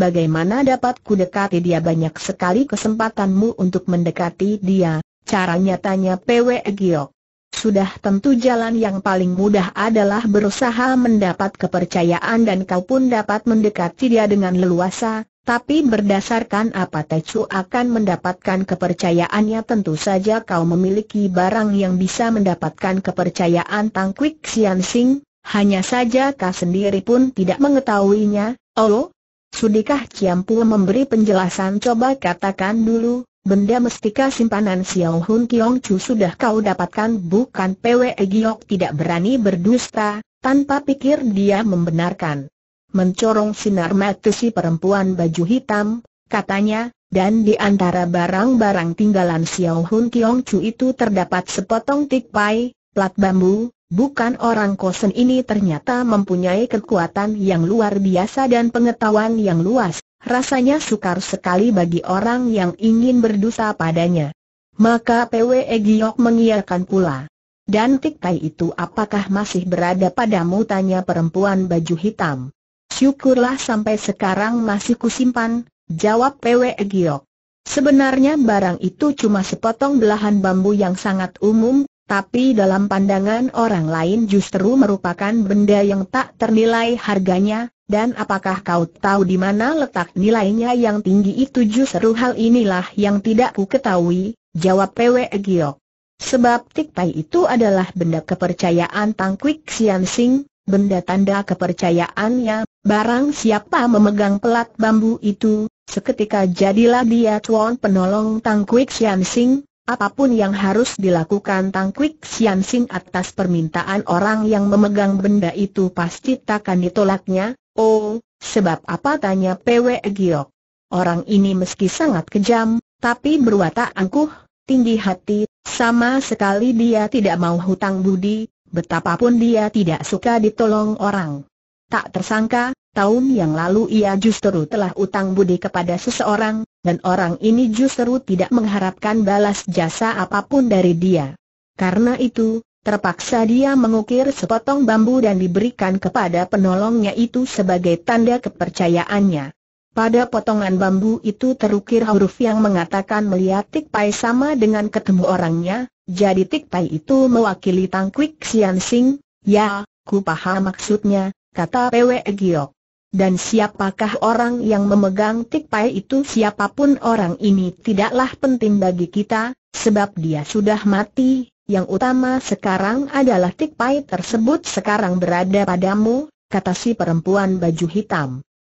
bagaimana dapat ku dekati dia? Banyak sekali kesempatanmu untuk mendekati dia, caranya, tanya Pwe Giok. Sudah tentu jalan yang paling mudah adalah berusaha mendapat kepercayaan dan kau pun dapat mendekati dia dengan leluasa, tapi berdasarkan apa Tecu akan mendapatkan kepercayaannya? Tentu saja kau memiliki barang yang bisa mendapatkan kepercayaan Tangkwik Siansing, hanya saja kau sendiri pun tidak mengetahuinya. Oh, sudikah Ciampu memberi penjelasan? Coba katakan dulu, benda mestika simpanan Siohun Kiongcu sudah kau dapatkan bukan? Pwe Giok tidak berani berdusta, tanpa pikir dia membenarkan. Mencorong sinar mata si perempuan baju hitam, katanya, dan di antara barang-barang tinggalan Siohun Kiongcu itu terdapat sepotong tikpai, plat bambu. Bukan orang kosen ini ternyata mempunyai kekuatan yang luar biasa dan pengetahuan yang luas, rasanya sukar sekali bagi orang yang ingin berdusta padanya. Maka Pwe Giok mengiyakan pula. Dan tiktai itu apakah masih berada padamu? Tanya perempuan baju hitam. Syukurlah sampai sekarang masih kusimpan, jawab Pwe Giok. Sebenarnya barang itu cuma sepotong belahan bambu yang sangat umum, tapi dalam pandangan orang lain justru merupakan benda yang tak ternilai harganya. Dan apakah kau tahu di mana letak nilainya yang tinggi itu? Justru hal inilah yang tidak ku ketahui, jawab Pwe Giok. Sebab tiktai itu adalah benda kepercayaan Tangkwik Siansing, benda tanda kepercayaannya. Barang siapa memegang pelat bambu itu, seketika jadilah dia tuan penolong Tangkwik Siansing. Apapun yang harus dilakukan Tangkwik Siansing atas permintaan orang yang memegang benda itu pasti takkan ditolaknya. Oh, sebab apa? Tanya Pwe Giok. Orang ini meski sangat kejam, tapi berwatak angkuh, tinggi hati, sama sekali dia tidak mau hutang budi, betapapun dia tidak suka ditolong orang. Tak tersangka, tahun yang lalu ia justru telah utang budi kepada seseorang, dan orang ini justru tidak mengharapkan balas jasa apapun dari dia. Karena itu, terpaksa dia mengukir sepotong bambu dan diberikan kepada penolongnya itu sebagai tanda kepercayaannya. Pada potongan bambu itu terukir huruf yang mengatakan melihat tikpai sama dengan ketemu orangnya, jadi tikpai itu mewakili Tangkwik Siansing. Ya, ku paham maksudnya, kata Pwe Giok. Dan siapakah orang yang memegang tikpai itu? Siapapun orang ini tidaklah penting bagi kita, sebab dia sudah mati. Yang utama sekarang adalah tikpai tersebut sekarang berada padamu, kata si perempuan baju hitam.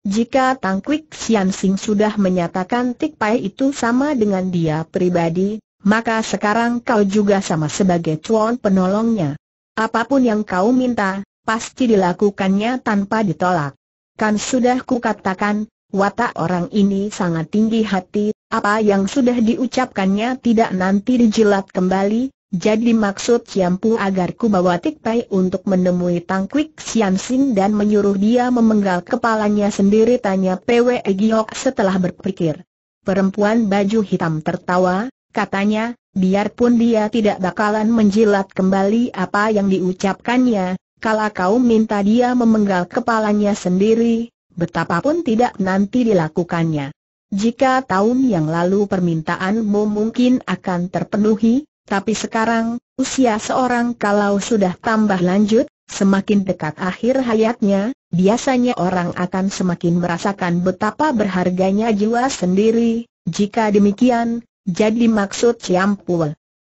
Jika Tangkwik Siansing sudah menyatakan tikpai itu sama dengan dia pribadi, maka sekarang kau juga sama sebagai tuan penolongnya. Apapun yang kau minta, pasti dilakukannya tanpa ditolak. Kan sudah kukatakan, watak orang ini sangat tinggi hati. Apa yang sudah diucapkannya tidak nanti dijilat kembali. Jadi maksud Ciampu agar ku bawa tikpai untuk menemui Tangkwik Siansing dan menyuruh dia memenggal kepalanya sendiri? Tanya Pwe Giok setelah berpikir. Perempuan baju hitam tertawa, katanya, biarpun dia tidak bakalan menjilat kembali apa yang diucapkannya. Kalau kau minta dia memenggal kepalanya sendiri, betapapun tidak nanti dilakukannya. Jika tahun yang lalu permintaanmu mungkin akan terpenuhi, tapi sekarang, usia seorang kalau sudah tambah lanjut, semakin dekat akhir hayatnya, biasanya orang akan semakin merasakan betapa berharganya jiwa sendiri. Jika demikian, jadi maksud Ciampul,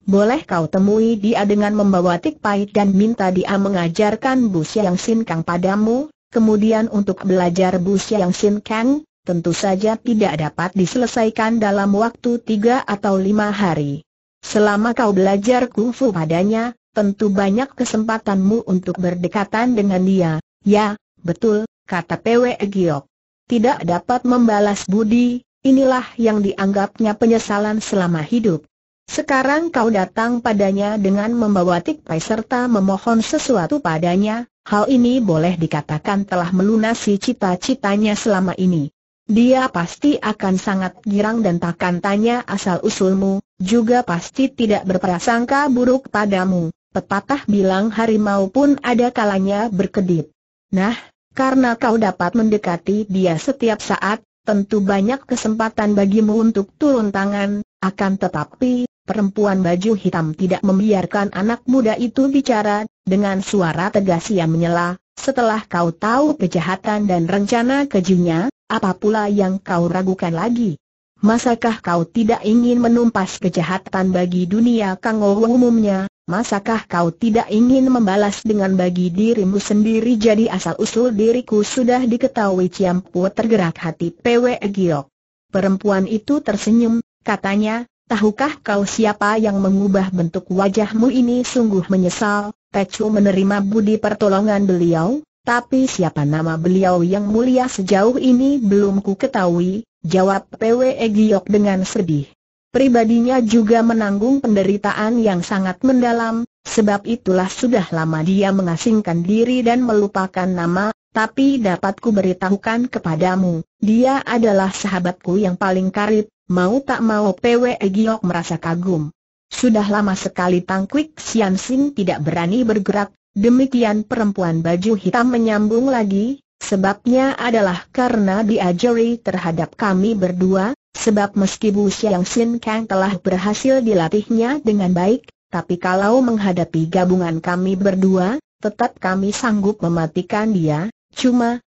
boleh kau temui dia dengan membawa tikpai dan minta dia mengajarkan Bu Siang Sinkang padamu. Kemudian untuk belajar Bu Siang Sinkang, tentu saja tidak dapat diselesaikan dalam waktu 3 atau 5 hari. Selama kau belajar kungfu padanya, tentu banyak kesempatanmu untuk berdekatan dengan dia." "Ya, betul," kata Pwe Giok. "Tidak dapat membalas budi, inilah yang dianggapnya penyesalan selama hidup. Sekarang kau datang padanya dengan membawa tikpai serta memohon sesuatu padanya, hal ini boleh dikatakan telah melunasi cita-citanya selama ini. Dia pasti akan sangat girang dan takkan tanya asal-usulmu, juga pasti tidak berprasangka buruk padamu." Pepatah bilang harimau pun ada kalanya berkedip. Nah, karena kau dapat mendekati dia setiap saat, tentu banyak kesempatan bagimu untuk turun tangan. Akan tetapi, perempuan baju hitam tidak membiarkan anak muda itu bicara. Dengan suara tegas ia menyela, "Setelah kau tahu kejahatan dan rencana kejinya, apa pula yang kau ragukan lagi? Masakah kau tidak ingin menumpas kejahatan bagi dunia kangowo umumnya? Masakah kau tidak ingin membalas dengan bagi dirimu sendiri?" "Jadi asal-usul diriku sudah diketahui." Ciampu tergerak hati Pwe Giok. Perempuan itu tersenyum, katanya, "Tahukah kau siapa yang mengubah bentuk wajahmu ini? Sungguh menyesal, Tecu menerima budi pertolongan beliau, tapi siapa nama beliau yang mulia sejauh ini belum ku ketahui," jawab Pwe Giok dengan sedih. Pribadinya juga menanggung penderitaan yang sangat mendalam, sebab itulah sudah lama dia mengasingkan diri dan melupakan nama. "Tapi dapat ku beritahukan kepadamu, dia adalah sahabatku yang paling karib." Mau tak mau Pwe Giok merasa kagum. Sudah lama sekali Tangkwik Siansing tidak berani bergerak. Demikian perempuan baju hitam menyambung lagi, "Sebabnya adalah karena diajari terhadap kami berdua. Sebab meski Bu Siang Sinkang telah berhasil dilatihnya dengan baik, tapi kalau menghadapi gabungan kami berdua, tetap kami sanggup mematikan dia. Cuma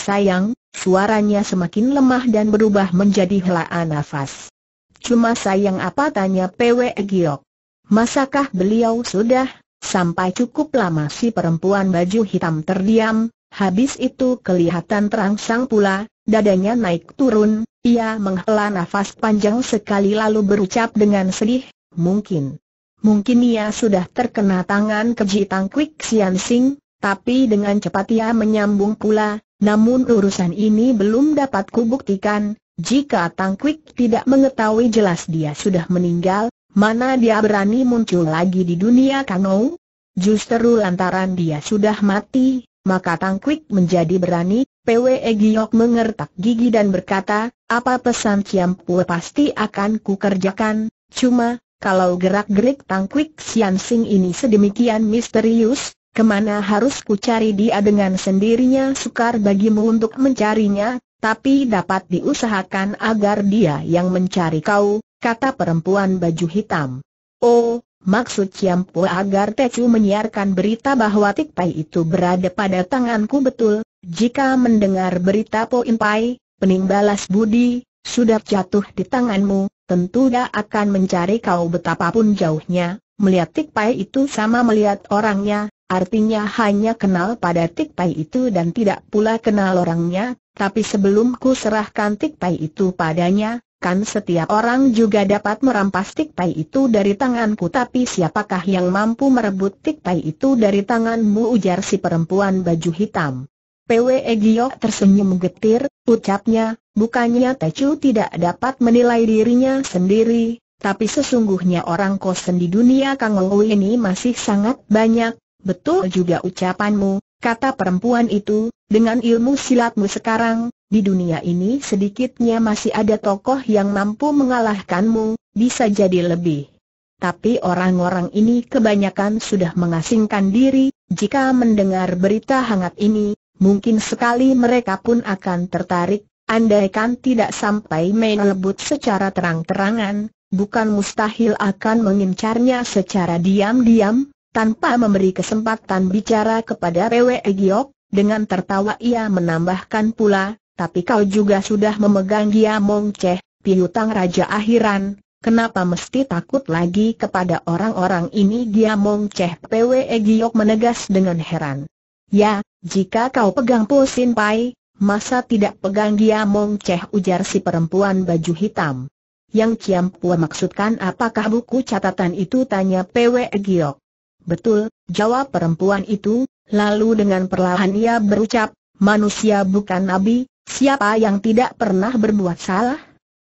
sayang," suaranya semakin lemah dan berubah menjadi helaan nafas. "Cuma sayang apa?" tanya Pwe Giok. "Masakah beliau sudah sampai?" Cukup lama si perempuan baju hitam terdiam, habis itu kelihatan terangsang pula, dadanya naik turun. Ia menghela nafas panjang sekali lalu berucap dengan sedih, Mungkin ia sudah terkena tangan keji Tangkwik Siansing." Tapi dengan cepat ia menyambung pula, "Namun urusan ini belum dapat kubuktikan. Jika Tangkwik tidak mengetahui jelas dia sudah meninggal, mana dia berani muncul lagi di dunia Kangou? Justru lantaran dia sudah mati, maka Tangkwik menjadi berani." Pwe Giok mengertak gigi dan berkata, "Apa pesan Ciampu pasti akan kukerjakan. Cuma, kalau gerak-gerik Tangkwik Siansing ini sedemikian misterius, kemana harus ku cari dia? Dengan sendirinya sukar bagimu untuk mencarinya, tapi dapat diusahakan agar dia yang mencari kau," kata perempuan baju hitam. "Oh, maksud Ciampu agar Tecu menyiarkan berita bahwa tikpai itu berada pada tanganku, betul? Jika mendengar berita Poin Pai, penimbalas budi, sudah jatuh di tanganmu, tentu dia akan mencari kau betapapun jauhnya. Melihat tikpai itu sama melihat orangnya, artinya hanya kenal pada tikpai itu dan tidak pula kenal orangnya. Tapi sebelum ku serahkan tikpai itu padanya, kan setiap orang juga dapat merampas tikpai itu dari tanganku. Tapi siapakah yang mampu merebut tikpai itu dari tanganmu?" ujar si perempuan baju hitam. Pwe Giok tersenyum menggetir, ucapnya, "Bukannya Tecu tidak dapat menilai dirinya sendiri, tapi sesungguhnya orang kosen di dunia Kangou ini masih sangat banyak." "Betul juga ucapanmu," kata perempuan itu, "dengan ilmu silatmu sekarang, di dunia ini sedikitnya masih ada tokoh yang mampu mengalahkanmu, bisa jadi lebih. Tapi orang-orang ini kebanyakan sudah mengasingkan diri. Jika mendengar berita hangat ini, mungkin sekali mereka pun akan tertarik. Andaikan tidak sampai merebut secara terang-terangan, bukan mustahil akan mengincarnya secara diam-diam." Tanpa memberi kesempatan bicara kepada Pwe Giok, dengan tertawa ia menambahkan pula, "Tapi kau juga sudah memegang Giamongceh, piutang Raja Akhiran. Kenapa mesti takut lagi kepada orang-orang ini?" "Giamongceh?" Pwe Giok menegas dengan heran. "Ya, jika kau pegang Poin Pai, masa tidak pegang Giamongceh?" ujar si perempuan baju hitam. Yang Kiam Pua maksudkan apakah buku catatan itu? Tanya Pwe Giok. Betul, jawab perempuan itu, lalu dengan perlahan ia berucap, manusia bukan nabi, siapa yang tidak pernah berbuat salah?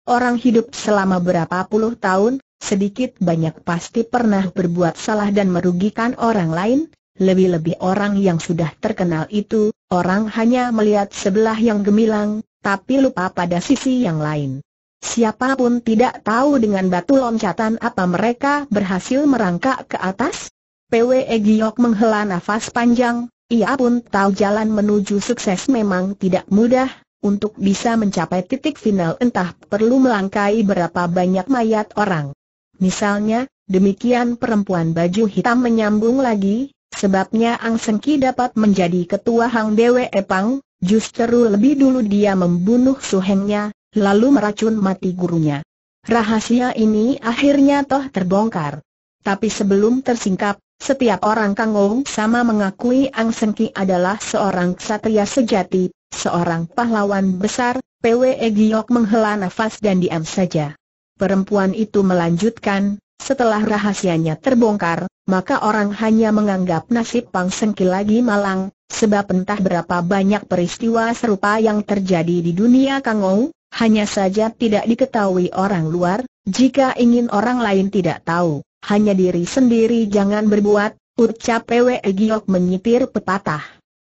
Orang hidup selama berapa puluh tahun, sedikit banyak pasti pernah berbuat salah dan merugikan orang lain. Lebih-lebih orang yang sudah terkenal itu, orang hanya melihat sebelah yang gemilang, tapi lupa pada sisi yang lain. Siapapun tidak tahu dengan batu loncatan apa mereka berhasil merangkak ke atas. Pwe Giok menghela nafas panjang, ia pun tahu jalan menuju sukses memang tidak mudah. Untuk bisa mencapai titik final entah perlu melangkai berapa banyak mayat orang. Misalnya, demikian perempuan baju hitam menyambung lagi. Sebabnya Ang Sengki dapat menjadi ketua Hang Dewe Epang, justru lebih dulu dia membunuh suhengnya, lalu meracun mati gurunya. Rahasia ini akhirnya toh terbongkar. Tapi sebelum tersingkap, setiap orang Kangong sama mengakui Ang Sengki adalah seorang ksatria sejati, seorang pahlawan besar. Pwe Giok menghela nafas dan diam saja. Perempuan itu melanjutkan, setelah rahasianya terbongkar, maka orang hanya menganggap nasib Ang Sengki lagi malang, sebab entah berapa banyak peristiwa serupa yang terjadi di dunia Kangou, hanya saja tidak diketahui orang luar. Jika ingin orang lain tidak tahu, hanya diri sendiri jangan berbuat, ucap Pwe Giok menyitir pepatah.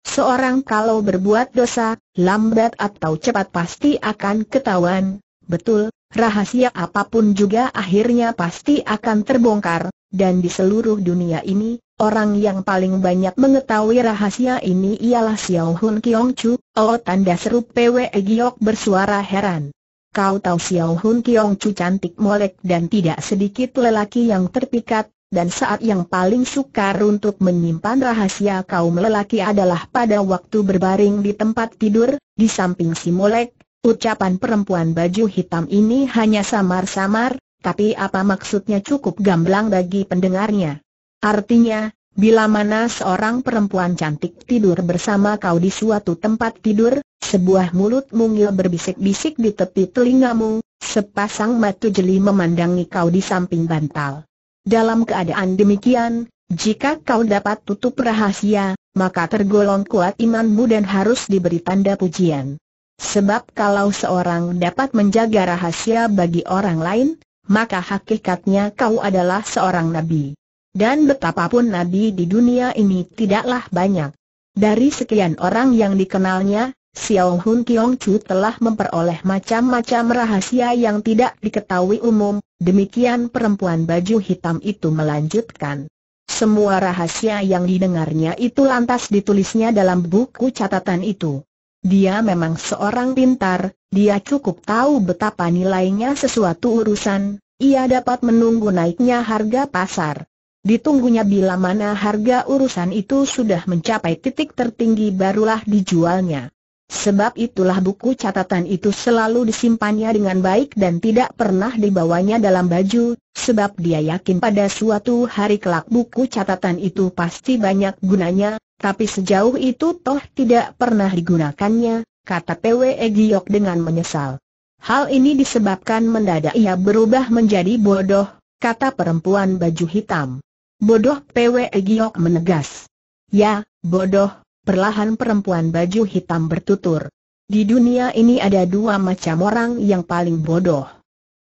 Seorang kalau berbuat dosa, lambat atau cepat pasti akan ketahuan. Betul. Rahasia apapun juga akhirnya pasti akan terbongkar, dan di seluruh dunia ini, orang yang paling banyak mengetahui rahasia ini ialah Siohun Kiongcu. Oh, tanda seru Pwe Giok bersuara heran. Kau tahu Siohun Kiongcu cantik molek dan tidak sedikit lelaki yang terpikat, dan saat yang paling sukar untuk menyimpan rahasia kaum lelaki adalah pada waktu berbaring di tempat tidur, di samping si molek. Ucapan perempuan baju hitam ini hanya samar-samar, tapi apa maksudnya cukup gamblang bagi pendengarnya. Artinya, bila mana seorang perempuan cantik tidur bersama kau di suatu tempat tidur, sebuah mulut mungil berbisik-bisik di tepi telingamu, sepasang mata jeli memandangi kau di samping bantal. Dalam keadaan demikian, jika kau dapat tutup rahasia, maka tergolong kuat imanmu dan harus diberi tanda pujian. Sebab kalau seorang dapat menjaga rahasia bagi orang lain, maka hakikatnya kau adalah seorang nabi. Dan betapapun nabi di dunia ini tidaklah banyak. Dari sekian orang yang dikenalnya, Siohun Kiongcu telah memperoleh macam-macam rahasia yang tidak diketahui umum. Demikian perempuan baju hitam itu melanjutkan. Semua rahasia yang didengarnya itu lantas ditulisnya dalam buku catatan itu. Dia memang seorang pintar, dia cukup tahu betapa nilainya sesuatu urusan, ia dapat menunggu naiknya harga pasar. Ditunggunya bila mana harga urusan itu sudah mencapai titik tertinggi barulah dijualnya. Sebab itulah buku catatan itu selalu disimpannya dengan baik dan tidak pernah dibawanya dalam baju, sebab dia yakin pada suatu hari kelak buku catatan itu pasti banyak gunanya. Tapi sejauh itu toh tidak pernah digunakannya, kata Pwe Giok dengan menyesal. Hal ini disebabkan mendadak ia berubah menjadi bodoh, kata perempuan baju hitam. Bodoh, Pwe Giok menegas. Ya, bodoh, perlahan perempuan baju hitam bertutur. Di dunia ini ada dua macam orang yang paling bodoh.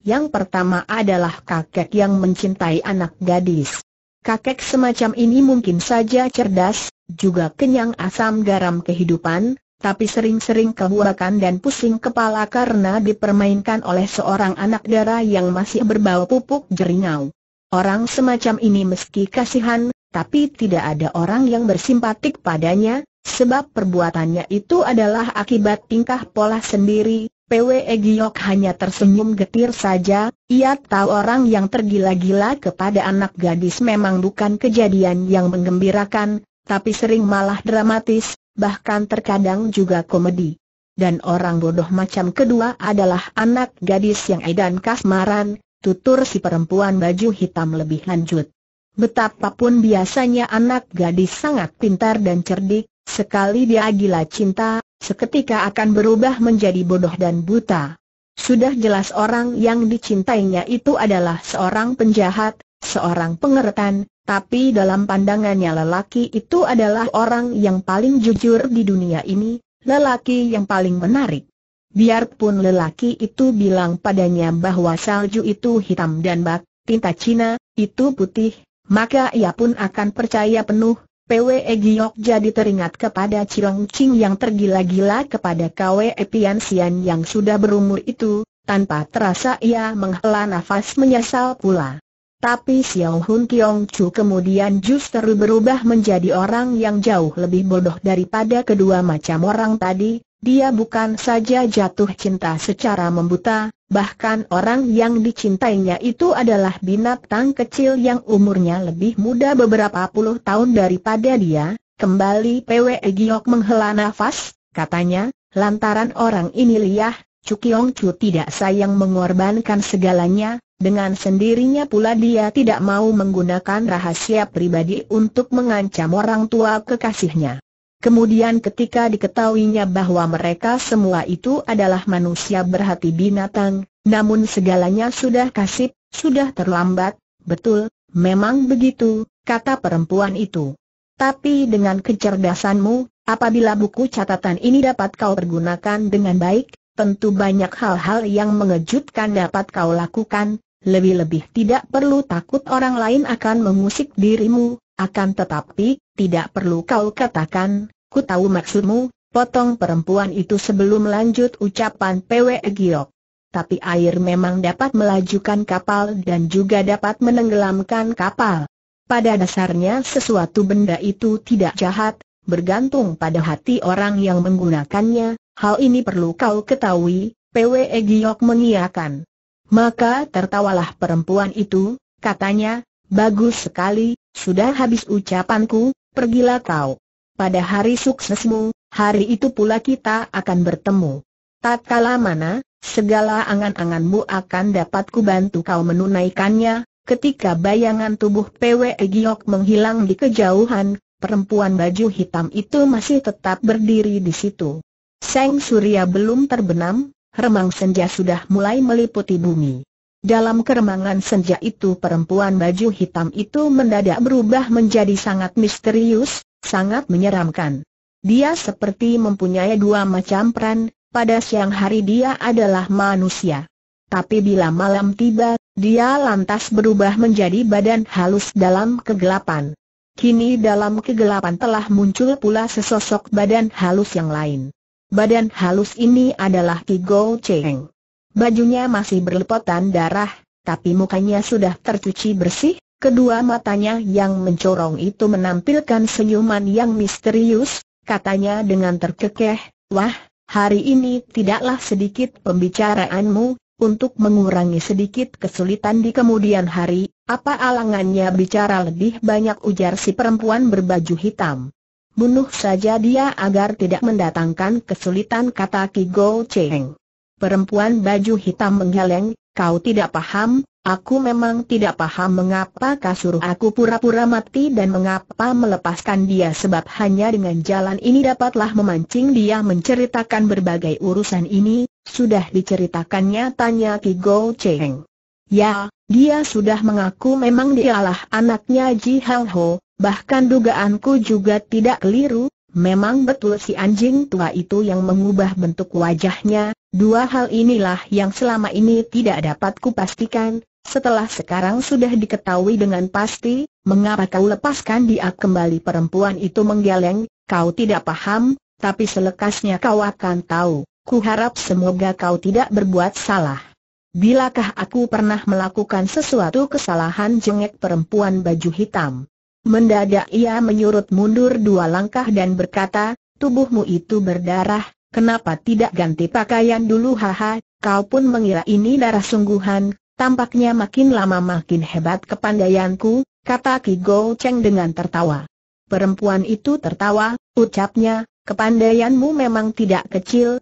Yang pertama adalah kakek yang mencintai anak gadis. Kakek semacam ini mungkin saja cerdas, juga kenyang asam garam kehidupan, tapi sering-sering kebuakan dan pusing kepala karena dipermainkan oleh seorang anak dara yang masih berbau pupuk jeringau. Orang semacam ini meski kasihan, tapi tidak ada orang yang bersimpatik padanya, sebab perbuatannya itu adalah akibat tingkah pola sendiri. Pwe Giok hanya tersenyum getir saja, ia tahu orang yang tergila-gila kepada anak gadis memang bukan kejadian yang menggembirakan, tapi sering malah dramatis, bahkan terkadang juga komedi. Dan orang bodoh macam kedua adalah anak gadis yang edan kasmaran, tutur si perempuan baju hitam lebih lanjut. Betapapun biasanya anak gadis sangat pintar dan cerdik, sekali dia gila cinta, seketika akan berubah menjadi bodoh dan buta. Sudah jelas orang yang dicintainya itu adalah seorang penjahat, seorang pengeretan, tapi dalam pandangannya lelaki itu adalah orang yang paling jujur di dunia ini, lelaki yang paling menarik. Biarpun lelaki itu bilang padanya bahwa salju itu hitam dan bak, tinta Cina, itu putih, maka ia pun akan percaya penuh. Pwe Giok jadi teringat kepada Ciong Ching yang tergila-gila kepada Kwe Piansian yang sudah berumur itu, tanpa terasa ia menghela nafas menyesal pula. Tapi Siohun Kiongcu kemudian justru berubah menjadi orang yang jauh lebih bodoh daripada kedua macam orang tadi. Dia bukan saja jatuh cinta secara membuta, bahkan orang yang dicintainya itu adalah binatang kecil yang umurnya lebih muda beberapa puluh tahun daripada dia. Kembali Pwe Giok menghela nafas, katanya, lantaran orang ini liar, Cukiongcu tidak sayang mengorbankan segalanya, dengan sendirinya pula dia tidak mau menggunakan rahasia pribadi untuk mengancam orang tua kekasihnya. Kemudian ketika diketahuinya bahwa mereka semua itu adalah manusia berhati binatang, namun segalanya sudah kasib, sudah terlambat. Betul, memang begitu, kata perempuan itu. Tapi dengan kecerdasanmu, apabila buku catatan ini dapat kau pergunakan dengan baik, tentu banyak hal-hal yang mengejutkan dapat kau lakukan. Lebih-lebih tidak perlu takut orang lain akan mengusik dirimu. Akan tetapi, tidak perlu kau katakan, ku tahu maksudmu, potong perempuan itu sebelum lanjut ucapan Pwe Giok. Tapi air memang dapat melajukan kapal dan juga dapat menenggelamkan kapal. Pada dasarnya sesuatu benda itu tidak jahat, bergantung pada hati orang yang menggunakannya. Hal ini perlu kau ketahui, Pwe Giok mengiyakan. Maka tertawalah perempuan itu, katanya, bagus sekali. Sudah habis ucapanku, pergilah kau. Pada hari suksesmu, hari itu pula kita akan bertemu. Tatkala mana, segala angan-anganmu akan dapat kubantu kau menunaikannya. Ketika bayangan tubuh Pwe Giok menghilang di kejauhan, perempuan baju hitam itu masih tetap berdiri di situ. Sang surya belum terbenam, remang senja sudah mulai meliputi bumi. Dalam keremangan senja itu perempuan baju hitam itu mendadak berubah menjadi sangat misterius, sangat menyeramkan. Dia seperti mempunyai dua macam peran, pada siang hari dia adalah manusia. Tapi bila malam tiba, dia lantas berubah menjadi badan halus dalam kegelapan. Kini dalam kegelapan telah muncul pula sesosok badan halus yang lain. Badan halus ini adalah Ki Go Cheng. Bajunya masih berlepotan darah, tapi mukanya sudah tercuci bersih, kedua matanya yang mencorong itu menampilkan senyuman yang misterius, katanya dengan terkekeh, wah, hari ini tidaklah sedikit pembicaraanmu, untuk mengurangi sedikit kesulitan di kemudian hari, apa alangannya bicara lebih banyak, ujar si perempuan berbaju hitam. Bunuh saja dia agar tidak mendatangkan kesulitan, kata Ki Go Cheng. Perempuan baju hitam menggeleng, kau tidak paham, aku memang tidak paham mengapa kau suruh aku pura-pura mati dan mengapa melepaskan dia, sebab hanya dengan jalan ini dapatlah memancing dia menceritakan berbagai urusan ini, sudah diceritakannya, tanya Ki Go Cheng. Ya, dia sudah mengaku memang dialah anaknya Ji Hang Ho, bahkan dugaanku juga tidak keliru. Memang betul si anjing tua itu yang mengubah bentuk wajahnya. Dua hal inilah yang selama ini tidak dapat kupastikan. Setelah sekarang sudah diketahui dengan pasti, mengapa kau lepaskan dia kembali? Perempuan itu menggeleng, kau tidak paham, tapi selekasnya kau akan tahu. Kuharap semoga kau tidak berbuat salah. Bilakah aku pernah melakukan sesuatu kesalahan, jengek perempuan baju hitam? Mendadak ia menyurut mundur dua langkah dan berkata, tubuhmu itu berdarah, kenapa tidak ganti pakaian dulu? Haha, kau pun mengira ini darah sungguhan, tampaknya makin lama makin hebat kepandaianku, kata Ki Go Cheng dengan tertawa. Perempuan itu tertawa, ucapnya, kepandaianmu memang tidak kecil,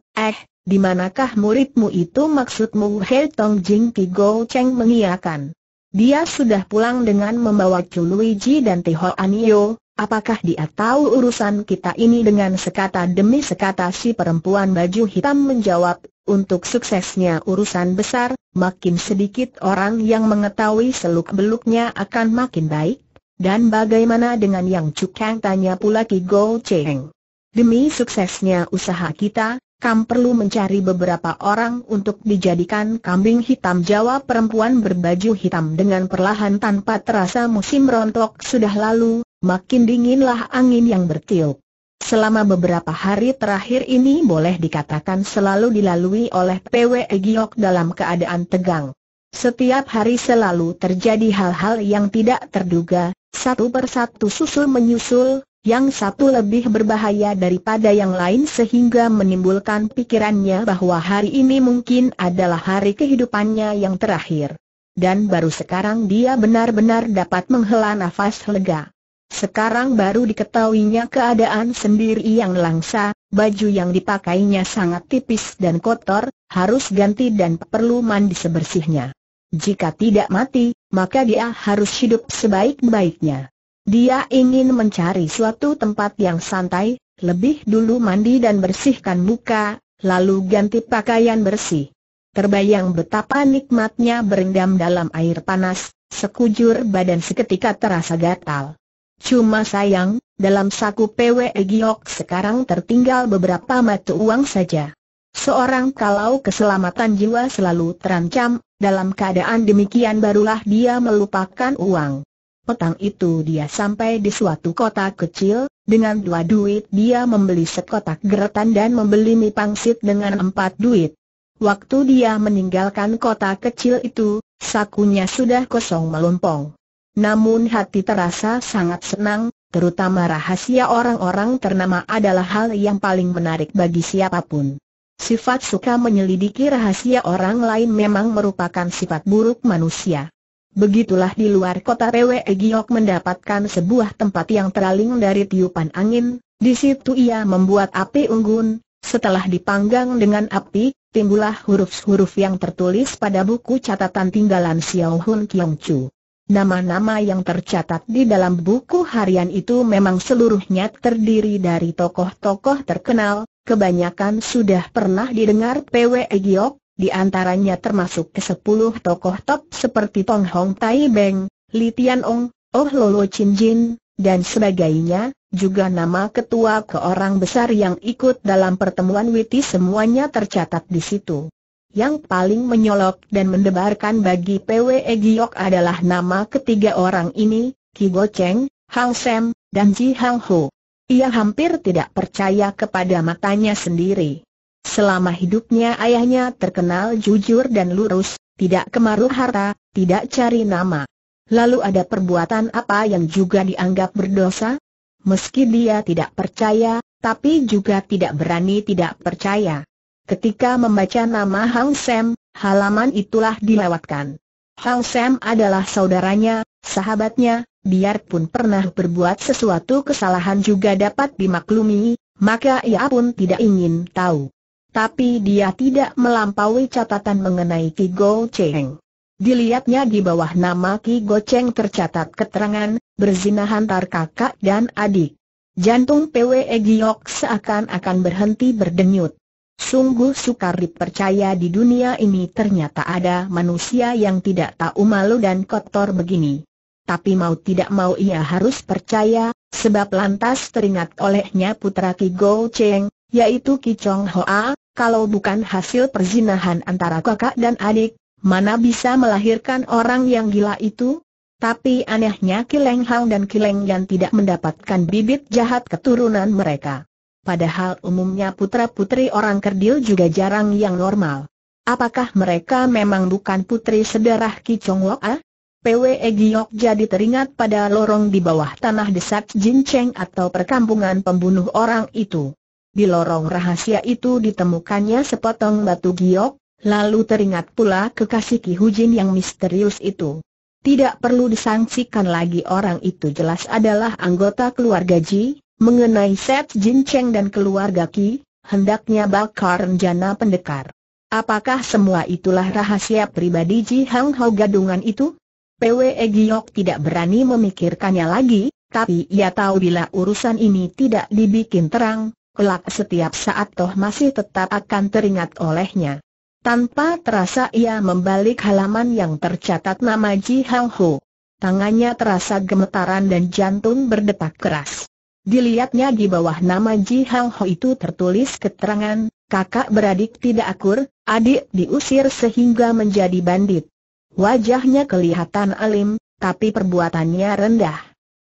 di manakah muridmu itu maksudmu? He Tong Jing, Ki Go Cheng mengiyakan. Dia sudah pulang dengan membawa Luigi dan Tio Hoan Yo. Apakah dia tahu urusan kita ini? Dengan sekata demi sekata si perempuan baju hitam menjawab, Untuk suksesnya urusan besar, makin sedikit orang yang mengetahui seluk-beluknya akan makin baik. Dan bagaimana dengan Yang Cukkang? Tanya pula Ki Go Cheng. Demi suksesnya usaha kita, kamu perlu mencari beberapa orang untuk dijadikan kambing hitam, jawab perempuan berbaju hitam dengan perlahan tanpa terasa. Musim rontok sudah lalu, makin dinginlah angin yang bertiup. Selama beberapa hari terakhir ini boleh dikatakan selalu dilalui oleh Pwe Giok dalam keadaan tegang. Setiap hari selalu terjadi hal-hal yang tidak terduga, satu persatu susul menyusul, yang satu lebih berbahaya daripada yang lain sehingga menimbulkan pikirannya bahwa hari ini mungkin adalah hari kehidupannya yang terakhir. Dan baru sekarang dia benar-benar dapat menghela nafas lega. Sekarang baru diketahuinya keadaan sendiri yang langsa, baju yang dipakainya sangat tipis dan kotor, harus ganti dan perlu mandi sebersihnya. Jika tidak mati, maka dia harus hidup sebaik-baiknya. Dia ingin mencari suatu tempat yang santai, lebih dulu mandi dan bersihkan muka, lalu ganti pakaian bersih. Terbayang betapa nikmatnya berendam dalam air panas, sekujur badan seketika terasa gatal. Cuma sayang, dalam saku Pwe Giok sekarang tertinggal beberapa mata uang saja. Seorang kalau keselamatan jiwa selalu terancam, dalam keadaan demikian barulah dia melupakan uang. Petang itu dia sampai di suatu kota kecil, dengan 2 duit dia membeli sekotak geretan dan membeli mie pangsit dengan 4 duit. Waktu dia meninggalkan kota kecil itu, sakunya sudah kosong melompong. Namun hati terasa sangat senang, terutama rahasia orang-orang ternama adalah hal yang paling menarik bagi siapapun. Sifat suka menyelidiki rahasia orang lain memang merupakan sifat buruk manusia. Begitulah di luar kota Pwe Giok mendapatkan sebuah tempat yang teraling dari tiupan angin. Di situ ia membuat api unggun. Setelah dipanggang dengan api, timbullah huruf-huruf yang tertulis pada buku catatan tinggalan Siohun Kiongcu. Nama-nama yang tercatat di dalam buku harian itu memang seluruhnya terdiri dari tokoh-tokoh terkenal. Kebanyakan sudah pernah didengar Pwe Giok. Di antaranya termasuk ke-10 tokoh top seperti Tong Hong Tai Beng, Li Tian Ong, Oh Lo Chin Jin, dan sebagainya. Juga nama ketua keorang besar yang ikut dalam pertemuan Witi semuanya tercatat di situ. Yang paling menyolok dan mendebarkan bagi Pwe Giok adalah nama ketiga orang ini, Ki Go Cheng, Hang Sam, dan Ji Hang Ho. Ia hampir tidak percaya kepada matanya sendiri. Selama hidupnya ayahnya terkenal jujur dan lurus, tidak kemaruh harta, tidak cari nama. Lalu ada perbuatan apa yang juga dianggap berdosa? Meski dia tidak percaya, tapi juga tidak berani tidak percaya. Ketika membaca nama Hang Sam, halaman itulah dilewatkan. Hang Sam adalah saudaranya, sahabatnya, biarpun pernah berbuat sesuatu kesalahan juga dapat dimaklumi, maka ia pun tidak ingin tahu. Tapi dia tidak melampaui catatan mengenai Ki Go Cheng. Dilihatnya di bawah nama Ki Go Cheng tercatat keterangan, berzina antar kakak dan adik. Jantung Pwe Giok seakan-akan berhenti berdenyut. Sungguh sukar dipercaya di dunia ini ternyata ada manusia yang tidak tahu malu dan kotor begini. Tapi mau tidak mau ia harus percaya, sebab lantas teringat olehnya putra Ki Go Cheng, yaitu Ki Chong Hoa. Kalau bukan hasil perzinahan antara kakak dan adik, mana bisa melahirkan orang yang gila itu? Tapi anehnya Ki Leng Hong dan Ki Leng Yan tidak mendapatkan bibit jahat keturunan mereka. Padahal umumnya putra-putri orang kerdil juga jarang yang normal. Apakah mereka memang bukan putri sedarah Ki Chong Hoa? Pwe Giok jadi teringat pada lorong di bawah tanah di Set Jin Cheng atau perkampungan pembunuh orang itu. Di lorong rahasia itu ditemukannya sepotong batu giok, lalu teringat pula kekasih Ki Hujin yang misterius itu. Tidak perlu disangsikan lagi, orang itu jelas adalah anggota keluarga Ji. Mengenai Set Jin Cheng dan keluarga Ki, hendaknya bakar rencana pendekar. Apakah semua itulah rahasia pribadi Ji Hang Ho gadungan itu? Pwe Giok tidak berani memikirkannya lagi, tapi ia tahu bila urusan ini tidak dibikin terang, kelak setiap saat toh masih tetap akan teringat olehnya. Tanpa terasa ia membalik halaman yang tercatat nama Ji Hang Ho. Tangannya terasa gemetaran dan jantung berdetak keras. Dilihatnya di bawah nama Ji Hang Ho itu tertulis keterangan, kakak beradik tidak akur, adik diusir sehingga menjadi bandit. Wajahnya kelihatan alim, tapi perbuatannya rendah.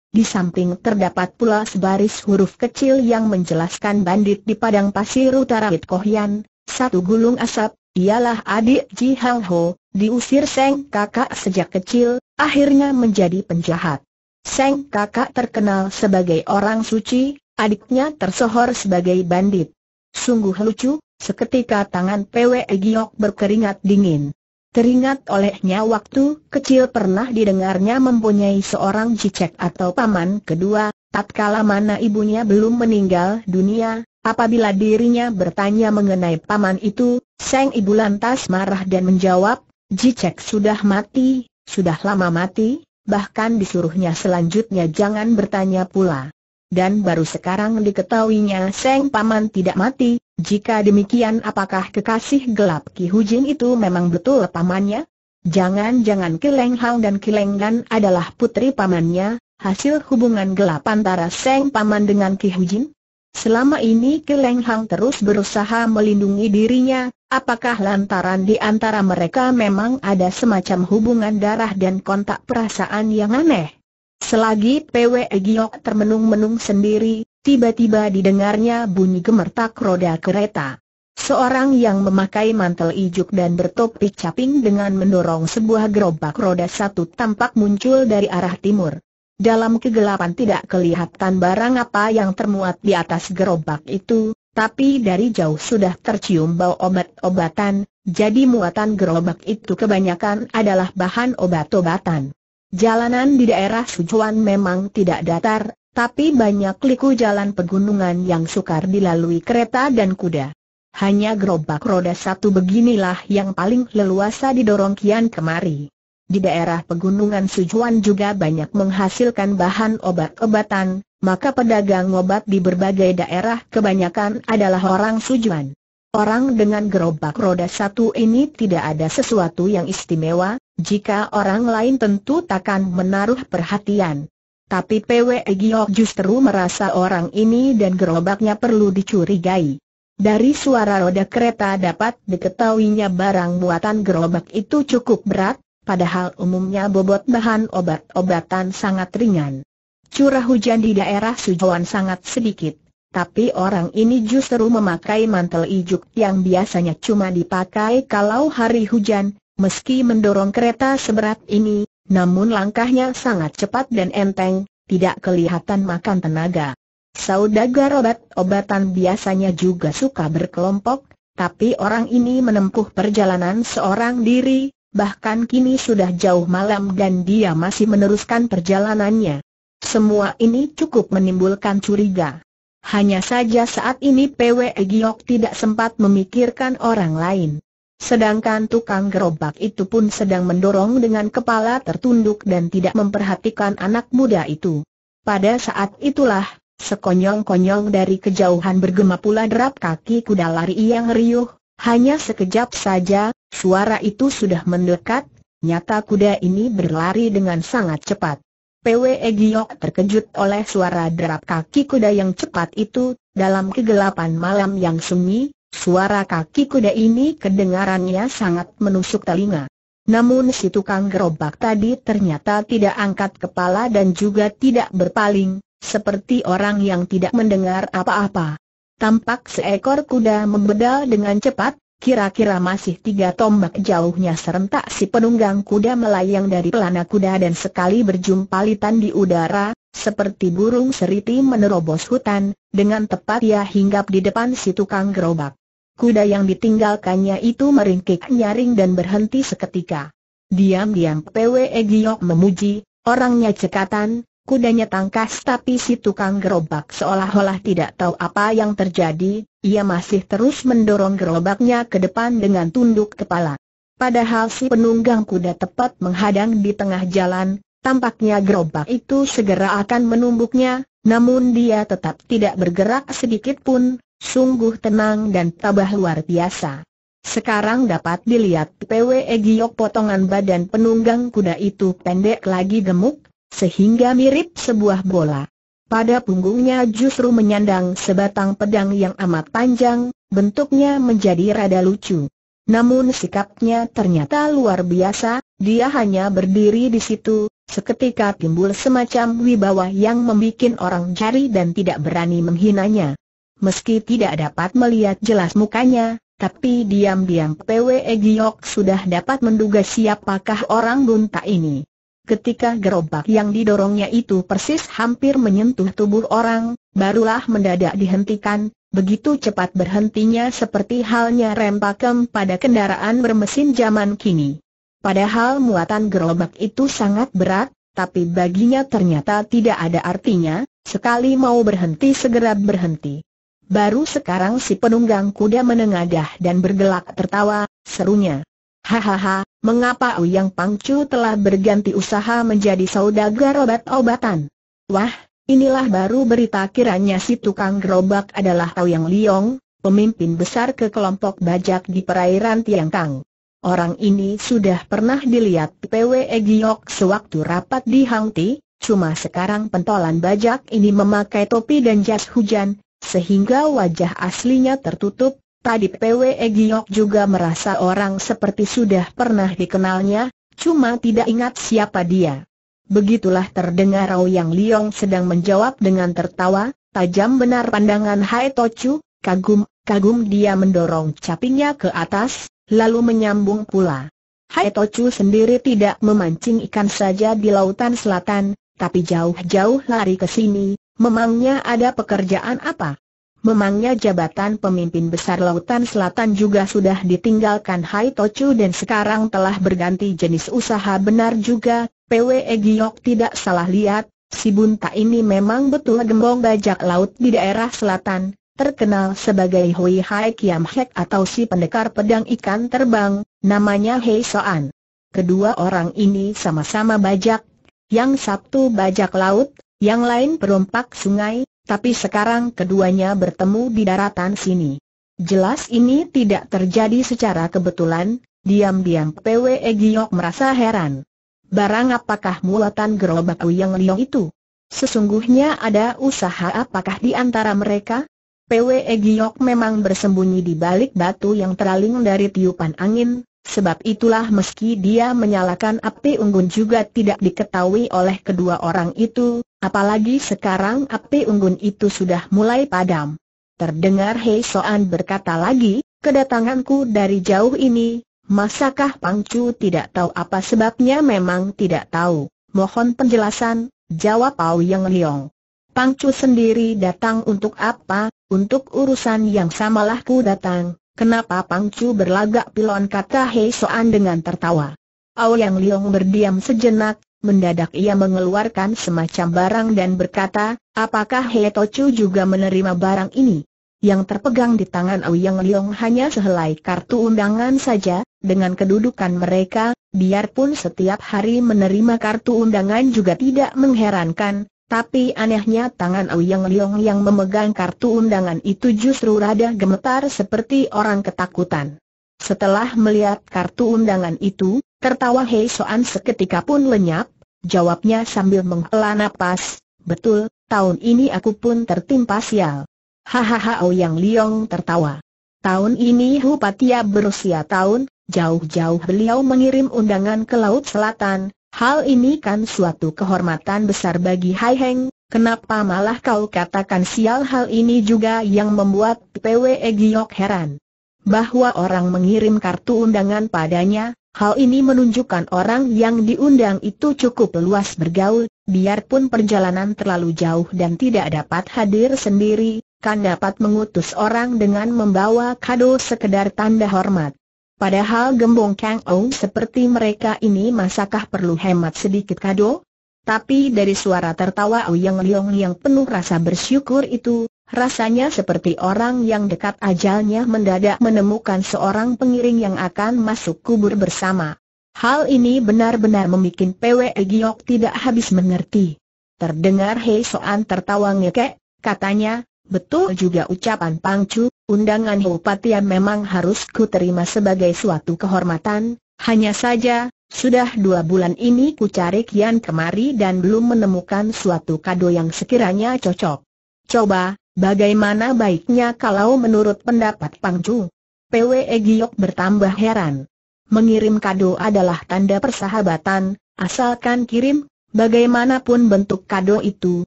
Di samping terdapat pula sebaris huruf kecil yang menjelaskan bandit di padang pasir utara It Kohyan, satu gulung asap, ialah adik Ji Hang Ho, diusir Seng kakak sejak kecil, akhirnya menjadi penjahat. Seng kakak terkenal sebagai orang suci, adiknya tersohor sebagai bandit. Sungguh lucu, seketika tangan Pwe Giok berkeringat dingin. Teringat olehnya waktu kecil pernah didengarnya mempunyai seorang cicek atau paman kedua, tatkala mana ibunya belum meninggal dunia. Apabila dirinya bertanya mengenai paman itu, Seng ibu lantas marah dan menjawab, "Jicek sudah mati, sudah lama mati, bahkan disuruhnya selanjutnya jangan bertanya pula." Dan baru sekarang diketahuinya Seng paman tidak mati. Jika demikian, apakah kekasih gelap Ki Hu Jin itu memang betul pamannya? Jangan-jangan Ki Leng Hong dan Ki Leng Nan adalah putri pamannya, hasil hubungan gelap antara Seng paman dengan Ki Hu Jin? Selama ini Ki Leng Hong terus berusaha melindungi dirinya. Apakah lantaran di antara mereka memang ada semacam hubungan darah dan kontak perasaan yang aneh? Selagi Pwe Giok termenung-menung sendiri, tiba-tiba didengarnya bunyi gemertak roda kereta. Seorang yang memakai mantel ijuk dan bertopi caping dengan mendorong sebuah gerobak roda satu tampak muncul dari arah timur. Dalam kegelapan tidak kelihatan barang apa yang termuat di atas gerobak itu. Tapi dari jauh sudah tercium bau obat-obatan, jadi muatan gerobak itu kebanyakan adalah bahan obat-obatan. Jalanan di daerah Sichuan memang tidak datar, tapi banyak liku jalan pegunungan yang sukar dilalui kereta dan kuda. Hanya gerobak roda satu beginilah yang paling leluasa didorong kian kemari. Di daerah pegunungan Sichuan juga banyak menghasilkan bahan obat-obatan. Maka pedagang obat di berbagai daerah kebanyakan adalah orang Sichuan. Orang dengan gerobak roda satu ini tidak ada sesuatu yang istimewa, jika orang lain tentu takkan menaruh perhatian. Tapi Pwe Giok justru merasa orang ini dan gerobaknya perlu dicurigai. Dari suara roda kereta dapat diketahuinya barang muatan gerobak itu cukup berat, padahal umumnya bobot bahan obat-obatan sangat ringan. Curah hujan di daerah Sichuan sangat sedikit, tapi orang ini justru memakai mantel ijuk yang biasanya cuma dipakai kalau hari hujan. Meski mendorong kereta seberat ini, namun langkahnya sangat cepat dan enteng, tidak kelihatan makan tenaga. Saudagar obat-obatan biasanya juga suka berkelompok, tapi orang ini menempuh perjalanan seorang diri, bahkan kini sudah jauh malam dan dia masih meneruskan perjalanannya. Semua ini cukup menimbulkan curiga. Hanya saja saat ini Pwe Giok tidak sempat memikirkan orang lain. Sedangkan tukang gerobak itu pun sedang mendorong dengan kepala tertunduk dan tidak memperhatikan anak muda itu. Pada saat itulah, sekonyong-konyong dari kejauhan bergema pula derap kaki kuda lari yang riuh. Hanya sekejap saja, suara itu sudah mendekat. Nyata kuda ini berlari dengan sangat cepat. Pwe Giok terkejut oleh suara derap kaki kuda yang cepat itu. Dalam kegelapan malam yang sunyi, suara kaki kuda ini kedengarannya sangat menusuk telinga. Namun si tukang gerobak tadi ternyata tidak angkat kepala dan juga tidak berpaling, seperti orang yang tidak mendengar apa-apa. Tampak seekor kuda membedal dengan cepat, kira-kira masih 3 tombak jauhnya. Serentak si penunggang kuda melayang dari pelana kuda dan sekali berjumpalitan di udara, seperti burung seriti menerobos hutan. Dengan tepat ia hinggap di depan si tukang gerobak. Kuda yang ditinggalkannya itu meringkik nyaring dan berhenti seketika. Diam-diam Pwe Giok memuji, orangnya cekatan, kudanya tangkas. Tapi si tukang gerobak seolah-olah tidak tahu apa yang terjadi. Ia masih terus mendorong gerobaknya ke depan dengan tunduk kepala. Padahal si penunggang kuda tepat menghadang di tengah jalan, Tampaknya gerobak itu segera akan menumbuknya, namun dia tetap tidak bergerak sedikit pun, sungguh tenang dan tabah luar biasa. Sekarang dapat dilihat Pwe Giok potongan badan penunggang kuda itu pendek lagi gemuk, sehingga mirip sebuah bola. Pada punggungnya justru menyandang sebatang pedang yang amat panjang, bentuknya menjadi rada lucu. Namun sikapnya ternyata luar biasa, dia hanya berdiri di situ. Seketika timbul semacam wibawa yang membuat orang jari dan tidak berani menghinanya. Meski tidak dapat melihat jelas mukanya, tapi diam-diam Pwe Giok sudah dapat menduga siapakah orang bunta ini. Ketika gerobak yang didorongnya itu persis hampir menyentuh tubuh orang, barulah mendadak dihentikan. Begitu cepat berhentinya seperti halnya rem pakem pada kendaraan bermesin zaman kini. Padahal muatan gerobak itu sangat berat, tapi baginya ternyata tidak ada artinya, sekali mau berhenti segera berhenti. Baru sekarang si penunggang kuda menengadah dan bergelak tertawa, serunya. Hahaha, mengapa Ouyang Pangcu telah berganti usaha menjadi saudagar obat-obatan? Wah, inilah baru berita kiranya si tukang gerobak adalah Ouyang Liong, pemimpin besar ke kelompok bajak di perairan Tiangkang. Orang ini sudah pernah dilihat Pwe Giok sewaktu rapat di Hang Ti, cuma sekarang pentolan bajak ini memakai topi dan jas hujan, sehingga wajah aslinya tertutup. Tadi Pwe Giok juga merasa orang seperti sudah pernah dikenalnya, cuma tidak ingat siapa dia. Begitulah terdengar Ouyang Liong sedang menjawab dengan tertawa, tajam benar pandangan Hai Tocu, kagum dia mendorong capingnya ke atas. Lalu menyambung pula, Hei Tocu sendiri tidak memancing ikan saja di lautan selatan, tapi jauh-jauh lari ke sini, memangnya ada pekerjaan apa? Memangnya jabatan pemimpin besar lautan selatan juga sudah ditinggalkan Hei Tocu dan sekarang telah berganti jenis usaha? Benar juga, Pwe Giok tidak salah lihat, si bunta ini memang betul gembong bajak laut di daerah selatan. Terkenal sebagai Hui Hai Kiam Hek atau si pendekar pedang ikan terbang, namanya Hei Soan. Kedua orang ini sama-sama bajak, yang satu bajak laut, yang lain perompak sungai, tapi sekarang keduanya bertemu di daratan sini. Jelas ini tidak terjadi secara kebetulan, diam-diam Pwe Giok merasa heran. Barang apakah muatan gerobak Ouyang Liong itu? Sesungguhnya ada usaha apakah di antara mereka? Pwe Giok memang bersembunyi di balik batu yang teraling dari tiupan angin, sebab itulah meski dia menyalakan api unggun juga tidak diketahui oleh kedua orang itu, apalagi sekarang api unggun itu sudah mulai padam. Terdengar Hei Soan berkata lagi, kedatanganku dari jauh ini, masakah Pangcu tidak tahu apa sebabnya? Memang tidak tahu, mohon penjelasan, jawab Ouyang Liong. Pangcu sendiri datang untuk apa? Untuk urusan yang samalah ku datang. Kenapa Pangcu berlagak pilon? Kata Hei Soan dengan tertawa. Ouyang Liong berdiam sejenak, mendadak ia mengeluarkan semacam barang dan berkata, apakah Hei Tocu juga menerima barang ini? Yang terpegang di tangan Ouyang Liong hanya sehelai kartu undangan saja. Dengan kedudukan mereka, biarpun setiap hari menerima kartu undangan juga tidak mengherankan. Tapi anehnya tangan Ouyang Liong yang memegang kartu undangan itu justru rada gemetar seperti orang ketakutan. Setelah melihat kartu undangan itu, tertawa Hei Soan seketika pun lenyap, jawabnya sambil menghela napas, betul, tahun ini aku pun tertimpa sial. Hahaha, Ouyang Liong tertawa. Tahun ini Hupatia berusia tahun, jauh-jauh beliau mengirim undangan ke Laut Selatan. Hal ini kan suatu kehormatan besar bagi Hai Heng, kenapa malah kau katakan sial? Hal ini juga yang membuat Pwe Giok heran. Bahwa orang mengirim kartu undangan padanya, hal ini menunjukkan orang yang diundang itu cukup luas bergaul, biarpun perjalanan terlalu jauh dan tidak dapat hadir sendiri, kan dapat mengutus orang dengan membawa kado sekedar tanda hormat. Padahal gembong Kang Ou seperti mereka ini masakah perlu hemat sedikit kado? Tapi dari suara tertawa Ouyang Liong yang penuh rasa bersyukur itu, rasanya seperti orang yang dekat ajalnya mendadak menemukan seorang pengiring yang akan masuk kubur bersama. Hal ini benar-benar membuat Pwe Giok tidak habis mengerti. Terdengar Hei Soan tertawa ngekek, katanya, betul juga ucapan Pangcu, undangan Bupati memang harus ku terima sebagai suatu kehormatan, hanya saja, sudah 2 bulan ini ku cari kian kemari dan belum menemukan suatu kado yang sekiranya cocok. Coba, bagaimana baiknya kalau menurut pendapat Pangcu? Pwe Giok bertambah heran. Mengirim kado adalah tanda persahabatan, asalkan kirim, bagaimanapun bentuk kado itu,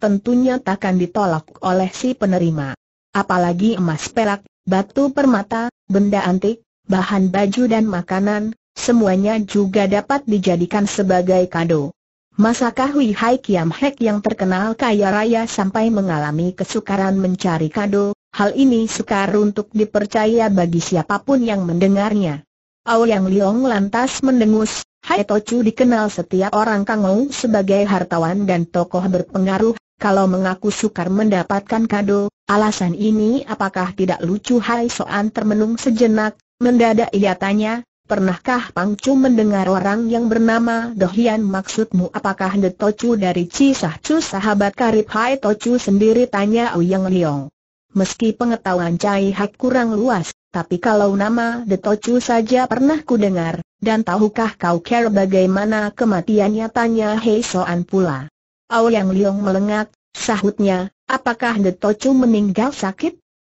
tentunya takkan ditolak oleh si penerima. Apalagi emas perak, batu permata, benda antik, bahan baju dan makanan, semuanya juga dapat dijadikan sebagai kado. Masakah Wihai Kiam Hek yang terkenal kaya raya sampai mengalami kesukaran mencari kado? Hal ini sukar untuk dipercaya bagi siapapun yang mendengarnya. Ouyang Liong lantas mendengus, Hai Tocu dikenal setiap orang Kangou sebagai hartawan dan tokoh berpengaruh, kalau mengaku sukar mendapatkan kado, alasan ini apakah tidak lucu? Hai Soan termenung sejenak, mendadak ia tanya, pernahkah Pangcu mendengar orang yang bernama Dohian? Maksudmu apakah The Tocu dari Cisahcu sahabat karib Hai Tocu sendiri? Tanya Ouyang Liong. Meski pengetahuan Cai Hak kurang luas, tapi kalau nama The Tocu saja pernah ku dengar, dan tahukah kau care bagaimana kematiannya? Tanya Hei Soan pula. Ouyang Liong melengak, sahutnya, apakah The Tocu meninggal sakit?